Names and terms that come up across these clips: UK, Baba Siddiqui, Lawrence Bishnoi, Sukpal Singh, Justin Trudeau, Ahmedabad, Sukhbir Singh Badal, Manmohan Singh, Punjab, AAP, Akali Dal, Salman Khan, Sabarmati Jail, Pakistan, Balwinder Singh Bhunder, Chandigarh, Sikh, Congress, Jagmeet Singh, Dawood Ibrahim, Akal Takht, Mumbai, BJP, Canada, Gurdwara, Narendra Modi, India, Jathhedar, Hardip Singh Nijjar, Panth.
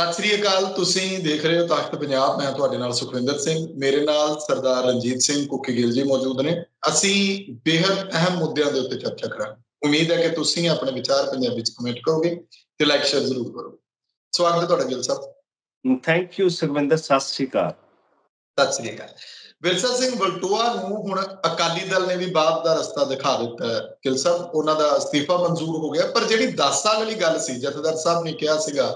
सत श्री अकाल। तुसी देख रहे हो तख्त पंजाब, मैं तुहाडे नाल सुखविंदर सिंह, मेरे नाल सरदार रंजीत सिंह कुकी गिल जी मौजूद ने। असी बेहद अहम मुद्दों के उत्ते चर्चा करांगे। उम्मीद है कि तुसी अपने विचार पंजाबी च कमेंट करोगे ते लाइक शेयर जरूर करोगे। स्वागत है तुहाडा गिल साहब। थैंक यू सुखविंदर, सत श्री अकाल। सत श्री अकाल। ਵਿਰਸਾ ਸਿੰਘ ਵਲਟੋਆ ਨੂੰ ਹੁਣ ਅਕਾਲੀ ਦਲ ਨੇ ਵੀ ਬਾਅਦ ਦਾ ਰਸਤਾ ਦਿਖਾ ਦਿੱਤਾ ਹੈ। ਗਿੱਲ ਸਾਹਿਬ, ਉਹਨਾਂ ਦਾ ਅਸਤੀਫਾ ਮਨਜ਼ੂਰ ਹੋ ਗਿਆ, ਪਰ ਜਿਹੜੀ 10 ਸਾਲ ਵਾਲੀ ਗੱਲ ਸੀ, ਜਥੇਦਾਰ ਸਾਹਿਬ ਨੇ ਕਿਹਾ ਸੀਗਾ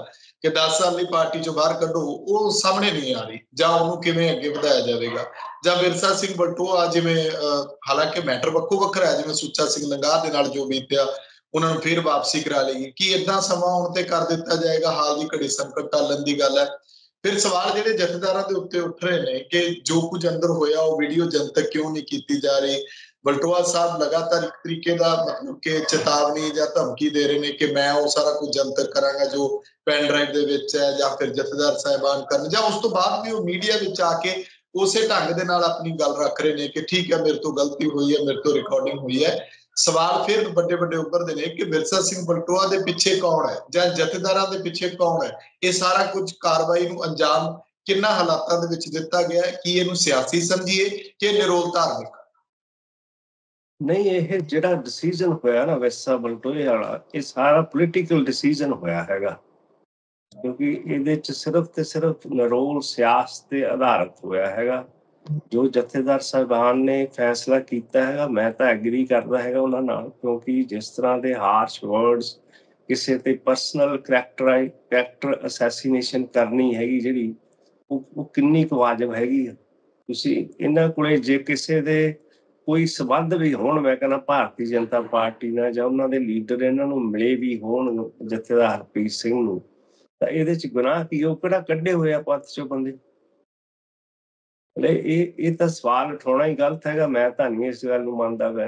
ਕਿ 10 ਸਾਲ ਲਈ ਪਾਰਟੀ ਚੋਂ ਬਾਹਰ ਕੱਢੋ, ਉਹ ਸਾਹਮਣੇ ਨਹੀਂ ਆ ਰਹੀ। ਜਾਂ ਉਹਨੂੰ ਕਿਵੇਂ ਅੱਗੇ ਵਧਾਇਆ ਜਾਵੇਗਾ, ਜਾਂ ਵਿਰਸਾ ਸਿੰਘ ਵਲਟੋਆ ਜਿਵੇਂ, ਹਾਲਾਂਕਿ ਮੈਟਰ ਵੱਖੋ ਵੱਖਰਾ ਹੈ, ਜਿਵੇਂ ਸੁੱਚਾ ਸਿੰਘ ਲੰਗਾਹ ਦੇ ਨਾਲ ਜੋ ਬੀਤਿਆ ਉਹਨਾਂ ਨੂੰ ਫਿਰ ਵਾਪਸੀ ਕਰਾ ਲਈ, ਕੀ ਏਦਾਂ ਸਮਾਂ ਆਉਣ ਤੇ ਕਰ ਦਿੱਤਾ ਜਾਏਗਾ? ਹਾਲ ਦੀ ਘੜੀ ਸੰਕਟ ਟਾਲਣ ਦੀ ਗੱਲ ਹੈ। ਫਿਰ ਸਵਾਲ ਜਿਹੜੇ ਜਥੇਦਾਰਾਂ ਦੇ ਉੱਤੇ ਉੱਠ ਰਹੇ ਨੇ ਕਿ ਜੋ ਕੁਝ ਅੰਦਰ ਹੋਇਆ ਉਹ ਵੀਡੀਓ ਜਨਤਕ ਕਿਉਂ ਨਹੀਂ ਕੀਤੀ ਜਾ ਰਹੀ? ਵਲਟੋਆ ਸਾਹਿਬ ਲਗਾਤਾਰ ਇੱਕ ਤਰੀਕੇ ਦਾ ਮਤਲਬ ਕਿ ਚੇਤਾਵਨੀ ਜਾਂ ਧਮਕੀ ਦੇ ਰਹੇ ਨੇ ਕਿ ਮੈਂ ਉਹ ਸਾਰਾ ਕੁਝ ਜਨਤਕ ਕਰਾਂਗਾ ਜੋ ਪੈਨ ਡਰਾਈਵ ਦੇ ਵਿੱਚ ਹੈ, ਜਾਂ ਫਿਰ ਜਥੇਦਾਰ ਸਾਹਿਬਾਨ ਕਰਨ, ਜਾਂ ਉਸ ਤੋਂ ਬਾਅਦ ਵੀ ਉਹ ਮੀਡੀਆ ਵਿੱਚ ਆ ਕੇ ਉਸੇ ਢੰਗ ਦੇ ਨਾਲ ਆਪਣੀ ਗੱਲ ਰੱਖ ਰਹੇ ਨੇ ਕਿ ਠੀਕ ਹੈ, ਮੇਰੇ ਤੋਂ ਗਲਤੀ ਹੋਈ ਹੈ, ਮੇਰੇ ਤੋਂ ਰਿਕਾਰਡਿੰਗ ਹੋਈ ਹੈ। ਸਵਾਲ ਫਿਰ ਵੱਡੇ ਵੱਡੇ ਉੱਭਰਦੇ ਨੇ ਕਿ ਵਿਰਸਾ ਸਿੰਘ ਵਲਟੋਆ ਦੇ ਪਿੱਛੇ ਕੌਣ ਹੈ, ਜਾਂ ਜਥੇਦਾਰਾਂ ਦੇ ਪਿੱਛੇ ਕੌਣ ਹੈ? ਇਹ ਸਾਰਾ ਕੁਝ ਕਾਰਵਾਈ ਨੂੰ ਅੰਜਾਮ ਕਿੰਨਾ ਹਾਲਾਤਾਂ ਦੇ ਵਿੱਚ ਦਿੱਤਾ ਗਿਆ, ਕੀ ਇਹਨੂੰ ਸਿਆਸੀ ਸਮਝੀਏ ਕਿ ਨਿਰੋਲ ਧਾਰਮਿਕ? ਨਹੀਂ, ਇਹ ਜਿਹੜਾ ਡਿਸੀਜਨ ਹੋਇਆ ਨਾ ਵਿਰਸਾ ਵਲਟੋਏ ਵਾਲਾ, ਇਹ ਸਾਰਾ ਪੋਲੀਟੀਕਲ ਡਿਸੀਜਨ ਹੋਇਆ ਹੈਗਾ, ਕਿਉਂਕਿ ਇਹਦੇ ਚ ਸਿਰਫ ਤੇ ਸਿਰਫ ਨਿਰੋਲ ਸਿਆਸਤ ਤੇ ਆਧਾਰਿਤ ਹੋਇਆ ਹੈਗਾ। ਜੋ ਜਥੇਦਾਰ ਸਾਹਿਬਾਨ ਨੇ ਫੈਸਲਾ ਕੀਤਾ ਹੈਗਾ, ਮੈਂ ਤਾਂ ਐਗਰੀ ਕਰਦਾ ਹੈਗਾ ਉਹਨਾਂ ਨਾਲ, ਕਿਉਂਕਿ ਜਿਸ ਤਰ੍ਹਾਂ ਦੇ ਹਾਰਸ਼ ਵਰਡਸ, ਕਿਸੇ ਤੇ ਪਰਸਨਲ ਕਰੈਕਟਰ ਅਸੈਸੀਨੇਸ਼ਨ ਕਰਨੀ ਹੈਗੀ ਜਿਹੜੀ, ਉਹ ਕਿੰਨੀ ਕੁ ਵਾਜਬ ਹੈਗੀ ਆ। ਤੁਸੀਂ ਇਹਨਾਂ ਕੋਲੇ ਜੇ ਕਿਸੇ ਦੇ ਕੋਈ ਸੰਬੰਧ ਵੀ ਹੋਣ, ਮੈਂ ਕਹਿੰਦਾ ਭਾਰਤੀ ਜਨਤਾ ਪਾਰਟੀ ਨਾਲ, ਜਾਂ ਉਹਨਾਂ ਦੇ ਲੀਡਰ ਇਹਨਾਂ ਨੂੰ ਮਿਲੇ ਵੀ ਹੋਣ ਜਥੇਦਾਰ ਹਰਪ੍ਰੀਤ ਸਿੰਘ ਨੂੰ, ਤਾਂ ਇਹਦੇ 'ਚ ਗੁਨਾਹ ਕੀ? ਉਹ ਕਿਹੜਾ ਕੱਢੇ ਹੋਏ ਆ ਪੰਥ 'ਚੋਂ ਬੰਦੇ? ਇਹ ਤਾਂ ਸਵਾਲ ਉਠਾਉਣਾ ਹੀ ਗਲਤ ਹੈਗਾ। ਮੈਂ ਤਾਂ ਨਹੀਂ ਇਸ ਗੱਲ ਨੂੰ ਮੰਨਦਾ ਵੈ,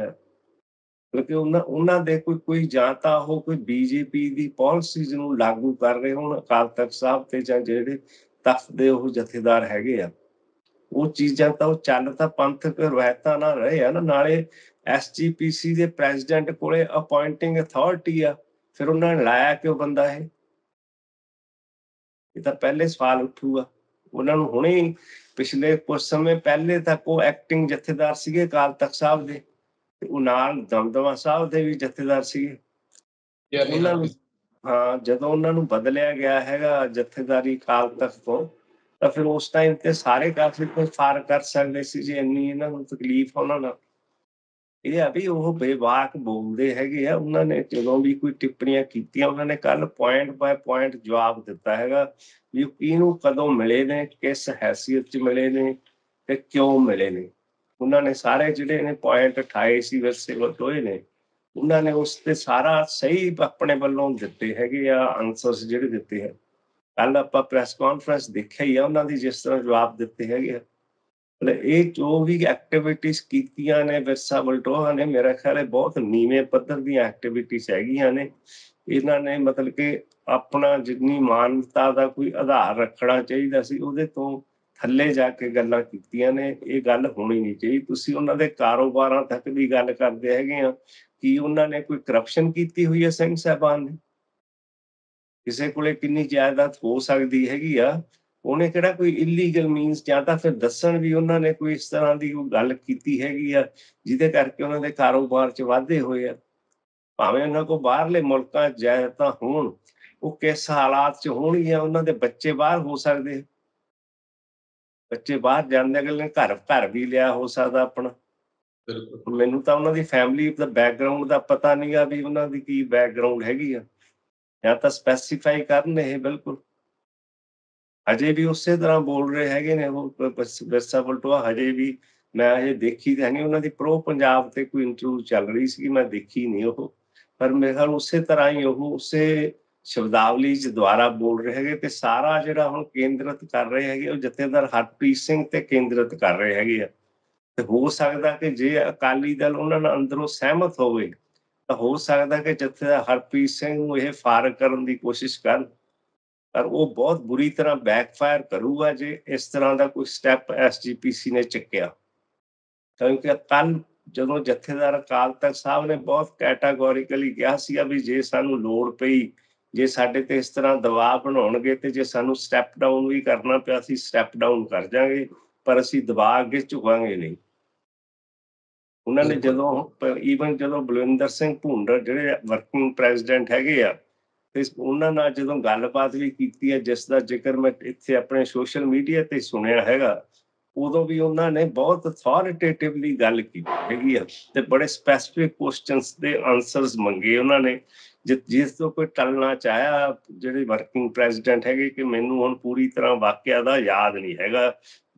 ਕਿਉਂਕਿ ਉਹਨਾਂ ਦੇ ਕੋਈ ਜਾਂ ਤਾਂ ਉਹ ਕੋਈ ਬੀਜੇਪੀ ਦੀ ਪਾਲਿਸੀਜ਼ ਨੂੰ ਲਾਗੂ ਕਰ ਰਹੇ ਹੋਣ ਅਕਾਲ ਤਖਤ ਸਾਹਿਬ ਤੇ, ਜਾਂ ਜਿਹੜੇ ਤਖਤ ਦੇ ਉਹ ਜਥੇਦਾਰ ਹੈਗੇ ਆ, ਉਹ ਚੀਜ਼ਾਂ ਤਾਂ ਉਹ ਚੱਲ ਤਾਂ ਪੰਥਕ ਰਵਾਇਤਾਂ ਨਾਲ ਰਹੇ ਆ ਨਾ। ਨਾਲੇ SGPC ਦੇ ਪ੍ਰੈਜ਼ੀਡੈਂਟ ਕੋਲੇ ਅਪਾਇੰਟਿੰਗ ਅਥਾਰਟੀ ਆ, ਫਿਰ ਉਹਨਾਂ ਨੇ ਲਾਇਆ ਕਿ ਉਹ ਬੰਦਾ ਇਹ ਤਾਂ ਪਹਿਲੇ ਸਵਾਲ ਉੱਠੂਗਾ। ਉਹਨਾਂ ਨੂੰ ਹੁਣੇ ਪਿਛਲੇ ਕੁਝ ਸਮੇਂ ਪਹਿਲੇ ਤੱਕ ਉਹ ਐਕਟਿੰਗ ਜਥੇਦਾਰ ਸੀਗੇ ਅਕਾਲ ਤਖਤ ਸਾਹਿਬ ਦੇ, ਤੇ ਉਹ ਨਾਲ ਦਮਦਮਾ ਸਾਹਿਬ ਦੇ ਵੀ ਜਥੇਦਾਰ ਸੀਗੇ। ਹਾਂ, ਜਦੋਂ ਉਹਨਾਂ ਨੂੰ ਬਦਲਿਆ ਗਿਆ ਹੈਗਾ ਜਥੇਦਾਰੀ ਅਕਾਲ ਤਖਤ ਤੋਂ, ਤਾਂ ਫਿਰ ਉਸ ਟਾਈਮ ਤੇ ਸਾਰੇ ਕਾਫੀ ਕੁਝ ਫਾਰ ਕਰ ਸਕਦੇ ਸੀ ਜੇ ਇੰਨੀ ਇਹਨਾਂ ਨੂੰ ਤਕਲੀਫ ਉਹਨਾਂ ਨਾਲ। ਇਹ ਆ ਵੀ ਉਹ ਬੇਵਾਕ ਬੋਲਦੇ ਹੈਗੇ ਆ। ਉਹਨਾਂ ਨੇ ਜਦੋਂ ਵੀ ਕੋਈ ਟਿੱਪਣੀਆਂ ਕੀਤੀਆਂ, ਉਹਨਾਂ ਨੇ ਕੱਲ ਪੁਆਇੰਟ ਬਾਏ ਪੁਆਇੰਟ ਜਵਾਬ ਦਿੱਤਾ ਹੈਗਾ ਵੀ ਕਿਹਨੂੰ ਕਦੋਂ ਮਿਲੇ ਨੇ, ਕਿਸ ਹੈਸੀਅਤ 'ਚ ਮਿਲੇ ਨੇ ਤੇ ਕਿਉਂ ਮਿਲੇ ਨੇ। ਉਹਨਾਂ ਨੇ ਸਾਰੇ ਜਿਹੜੇ ਨੇ ਪੁਆਇੰਟ ਉਠਾਏ ਸੀ ਵਿਰਸੇ ਵਲਟੋਏ ਨੇ, ਉਹਨਾਂ ਨੇ ਉਸ ਤੇ ਸਾਰਾ ਸਹੀ ਆਪਣੇ ਵੱਲੋਂ ਦਿੱਤੇ ਹੈਗੇ ਆ ਆਨਸਰਸ ਜਿਹੜੇ ਦਿੱਤੇ ਹੈ। ਕੱਲ ਆਪਾਂ ਪ੍ਰੈਸ ਕਾਨਫਰੰਸ ਦੇਖਿਆ ਹੀ ਆ ਉਹਨਾਂ ਦੀ, ਜਿਸ ਤਰ੍ਹਾਂ ਜਵਾਬ ਦਿੱਤੇ ਹੈਗੇ ਆ। ਇਹ ਜੋ ਵੀ ਐਕਟੀਵਿਟੀਜ਼ ਕੀਤੀਆਂ ਨੇ ਵਿਰਸਾ ਵਲਟੋਆ ਨੇ, ਮੇਰਾ ਖਿਆਲ ਹੈ ਬਹੁਤ ਨੀਵੇਂ ਪੱਧਰ ਦੀਆਂ ਐਕਟੀਵਿਟੀਜ਼ ਹੈਗੀਆਂ ਨੇ। ਇਹਨਾਂ ਨੇ ਮਤਲਬ ਕਿ ਆਪਣਾ ਜਿੰਨੀ ਮਾਨਤਾ ਦਾ ਕੋਈ ਆਧਾਰ ਰੱਖਣਾ ਚਾਹੀਦਾ ਸੀ, ਉਹਦੇ ਤੋਂ ਥੱਲੇ ਜਾ ਕੇ ਗੱਲਾਂ ਕੀਤੀਆਂ ਨੇ। ਇਹ ਗੱਲ ਹੋਣੀ ਨਹੀਂ ਚਾਹੀਦੀ। ਤੁਸੀਂ ਉਹਨਾਂ ਦੇ ਕਾਰੋਬਾਰਾਂ ਤੱਕ ਦੀ ਗੱਲ ਕਰਦੇ ਹੈਗੇ ਆ ਕਿ ਉਹਨਾਂ ਨੇ ਕੋਈ ਕਰਪਸ਼ਨ ਕੀਤੀ ਹੋਈ ਹੈ ਸਿੰਘ ਸਾਹਿਬਾਨ ਨੇ? ਕਿਸੇ ਕੋਲੇ ਕਿੰਨੀ ਜਾਇਦਾਦ ਹੋ ਸਕਦੀ ਹੈਗੀ ਆ? ਉਹਨੇ ਕਿਹੜਾ ਕੋਈ ਇਲੀਗਲ ਮੀਨਸ, ਜਾਂ ਤਾਂ ਫਿਰ ਦੱਸਣ ਵੀ ਉਹਨਾਂ ਨੇ ਕੋਈ ਇਸ ਤਰ੍ਹਾਂ ਦੀ ਗੱਲ ਕੀਤੀ ਹੈਗੀ ਆ ਜਿਹਦੇ ਕਰਕੇ ਉਹਨਾਂ ਦੇ ਕਾਰੋਬਾਰ 'ਚ ਵਾਧੇ ਹੋਏ ਆ। ਭਾਵੇਂ ਉਹਨਾਂ ਕੋਲ ਬਾਹਰਲੇ ਮੁਲਕਾਂ 'ਚ ਜਾਇਦਾਦਾਂ ਹੋਣ, ਉਹ ਕਿਸ ਹਾਲਾਤ 'ਚ ਹੋਣਗੀਆਂ? ਉਹਨਾਂ ਦੇ ਬੱਚੇ ਬਾਹਰ ਹੋ ਸਕਦੇ, ਬੱਚੇ ਬਾਹਰ ਜਾਂਦੇ, ਅਗਲੇ ਨੇ ਘਰ ਵੀ ਲਿਆ ਹੋ ਸਕਦਾ ਆਪਣਾ। ਮੈਨੂੰ ਤਾਂ ਉਹਨਾਂ ਦੀ ਫੈਮਿਲੀ ਦਾ ਬੈਕਗਰਾਊਂਡ ਦਾ ਪਤਾ ਨਹੀਂ ਗਾ ਵੀ ਉਹਨਾਂ ਦੀ ਕੀ ਬੈਕਗਰਾਊਂਡ ਹੈਗੀ ਆ, ਜਾਂ ਤਾਂ ਸਪੈਸੀਫਾਈ ਕਰਨ ਇਹ। ਬਿਲਕੁਲ ਹਜੇ ਵੀ ਉਸੇ ਤਰ੍ਹਾਂ ਬੋਲ ਰਹੇ ਹੈਗੇ ਨੇ ਉਹ ਵਿਰਸਾ ਵਲਟੋਆ। ਹਜੇ ਵੀ ਮੈਂ ਇਹ ਦੇਖੀ ਤਾਂ ਨਹੀਂ, ਉਹਨਾਂ ਦੀ ਪ੍ਰੋ ਪੰਜਾਬ ਤੇ ਕੋਈ ਇੰਟਰਵਿਊ ਚੱਲ ਰਹੀ ਸੀ, ਮੈਂ ਦੇਖੀ ਨਹੀਂ ਉਹ, ਪਰ ਮੇਰੇ ਖਿਆਲ ਉਸੇ ਤਰ੍ਹਾਂ ਹੀ ਉਹ ਉਸੇ ਸ਼ਬਦਾਵਲੀ 'ਚ ਦੁਆਰਾ ਬੋਲ ਰਹੇ ਹੈਗੇ, ਤੇ ਸਾਰਾ ਜਿਹੜਾ ਹੁਣ ਕੇਂਦਰਿਤ ਕਰ ਰਹੇ ਹੈਗੇ ਉਹ ਜਥੇਦਾਰ ਹਰਪ੍ਰੀਤ ਸਿੰਘ ਤੇ ਕੇਂਦਰਿਤ ਕਰ ਰਹੇ ਹੈਗੇ ਆ। ਤੇ ਹੋ ਸਕਦਾ ਕਿ ਜੇ ਅਕਾਲੀ ਦਲ ਉਹਨਾਂ ਨਾਲ ਅੰਦਰੋਂ ਸਹਿਮਤ ਹੋਵੇ, ਤਾਂ ਹੋ ਸਕਦਾ ਕਿ ਜਥੇਦਾਰ ਹਰਪ੍ਰੀਤ ਸਿੰਘ ਨੂੰ ਇਹ ਫਾਰਗ ਕਰਨ ਦੀ ਕੋਸ਼ਿਸ਼ ਕਰਨ, ਪਰ ਉਹ ਬਹੁਤ ਬੁਰੀ ਤਰ੍ਹਾਂ ਬੈਕਫਾਇਰ ਕਰੂਗਾ ਜੇ ਇਸ ਤਰ੍ਹਾਂ ਦਾ ਕੋਈ ਸਟੈਪ SGPC ਨੇ ਚੱਕਿਆ। ਕਿਉਂਕਿ ਕੱਲ ਜਦੋਂ ਜਥੇਦਾਰ ਅਕਾਲ ਤਖਤ ਸਾਹਿਬ ਨੇ ਬਹੁਤ ਕੈਟਾਗੋਰੀਕਲੀ ਕਿਹਾ ਸੀਗਾ ਵੀ ਜੇ ਸਾਨੂੰ ਲੋੜ ਪਈ जे साडे ते इस तरह दबाव बनाउणगे ते जे सानू स्टैप डाउन भी करना पिया सी स्टैप डाउन कर जांगे पर असी दबाव अगे झुकांगे नहीं। उन्होंने जो ईवन जो बलविंदर सिंह भुंडर जिहड़े वर्किंग प्रेजिडेंट हैगे आ ते उन्हां नाल जदों गलबात भी कीती है जिस दा जिक्र मैं इत्थे अपने सोशल मीडिया ते सुनिया हैगा उदों भी उन्होंने बहुत अथॉरिटेटिवली गल की हैगी आ ते बड़े स्पैसिफिक क्वेश्चनस दे आंसरस मंगे उन्होंने जिस तो कोई टलना चाहया जिहड़े वर्किंग प्रेजिडेंट हैगे कि मैनूं हुण पूरी तरह वाकिया दा याद नहीं हैगा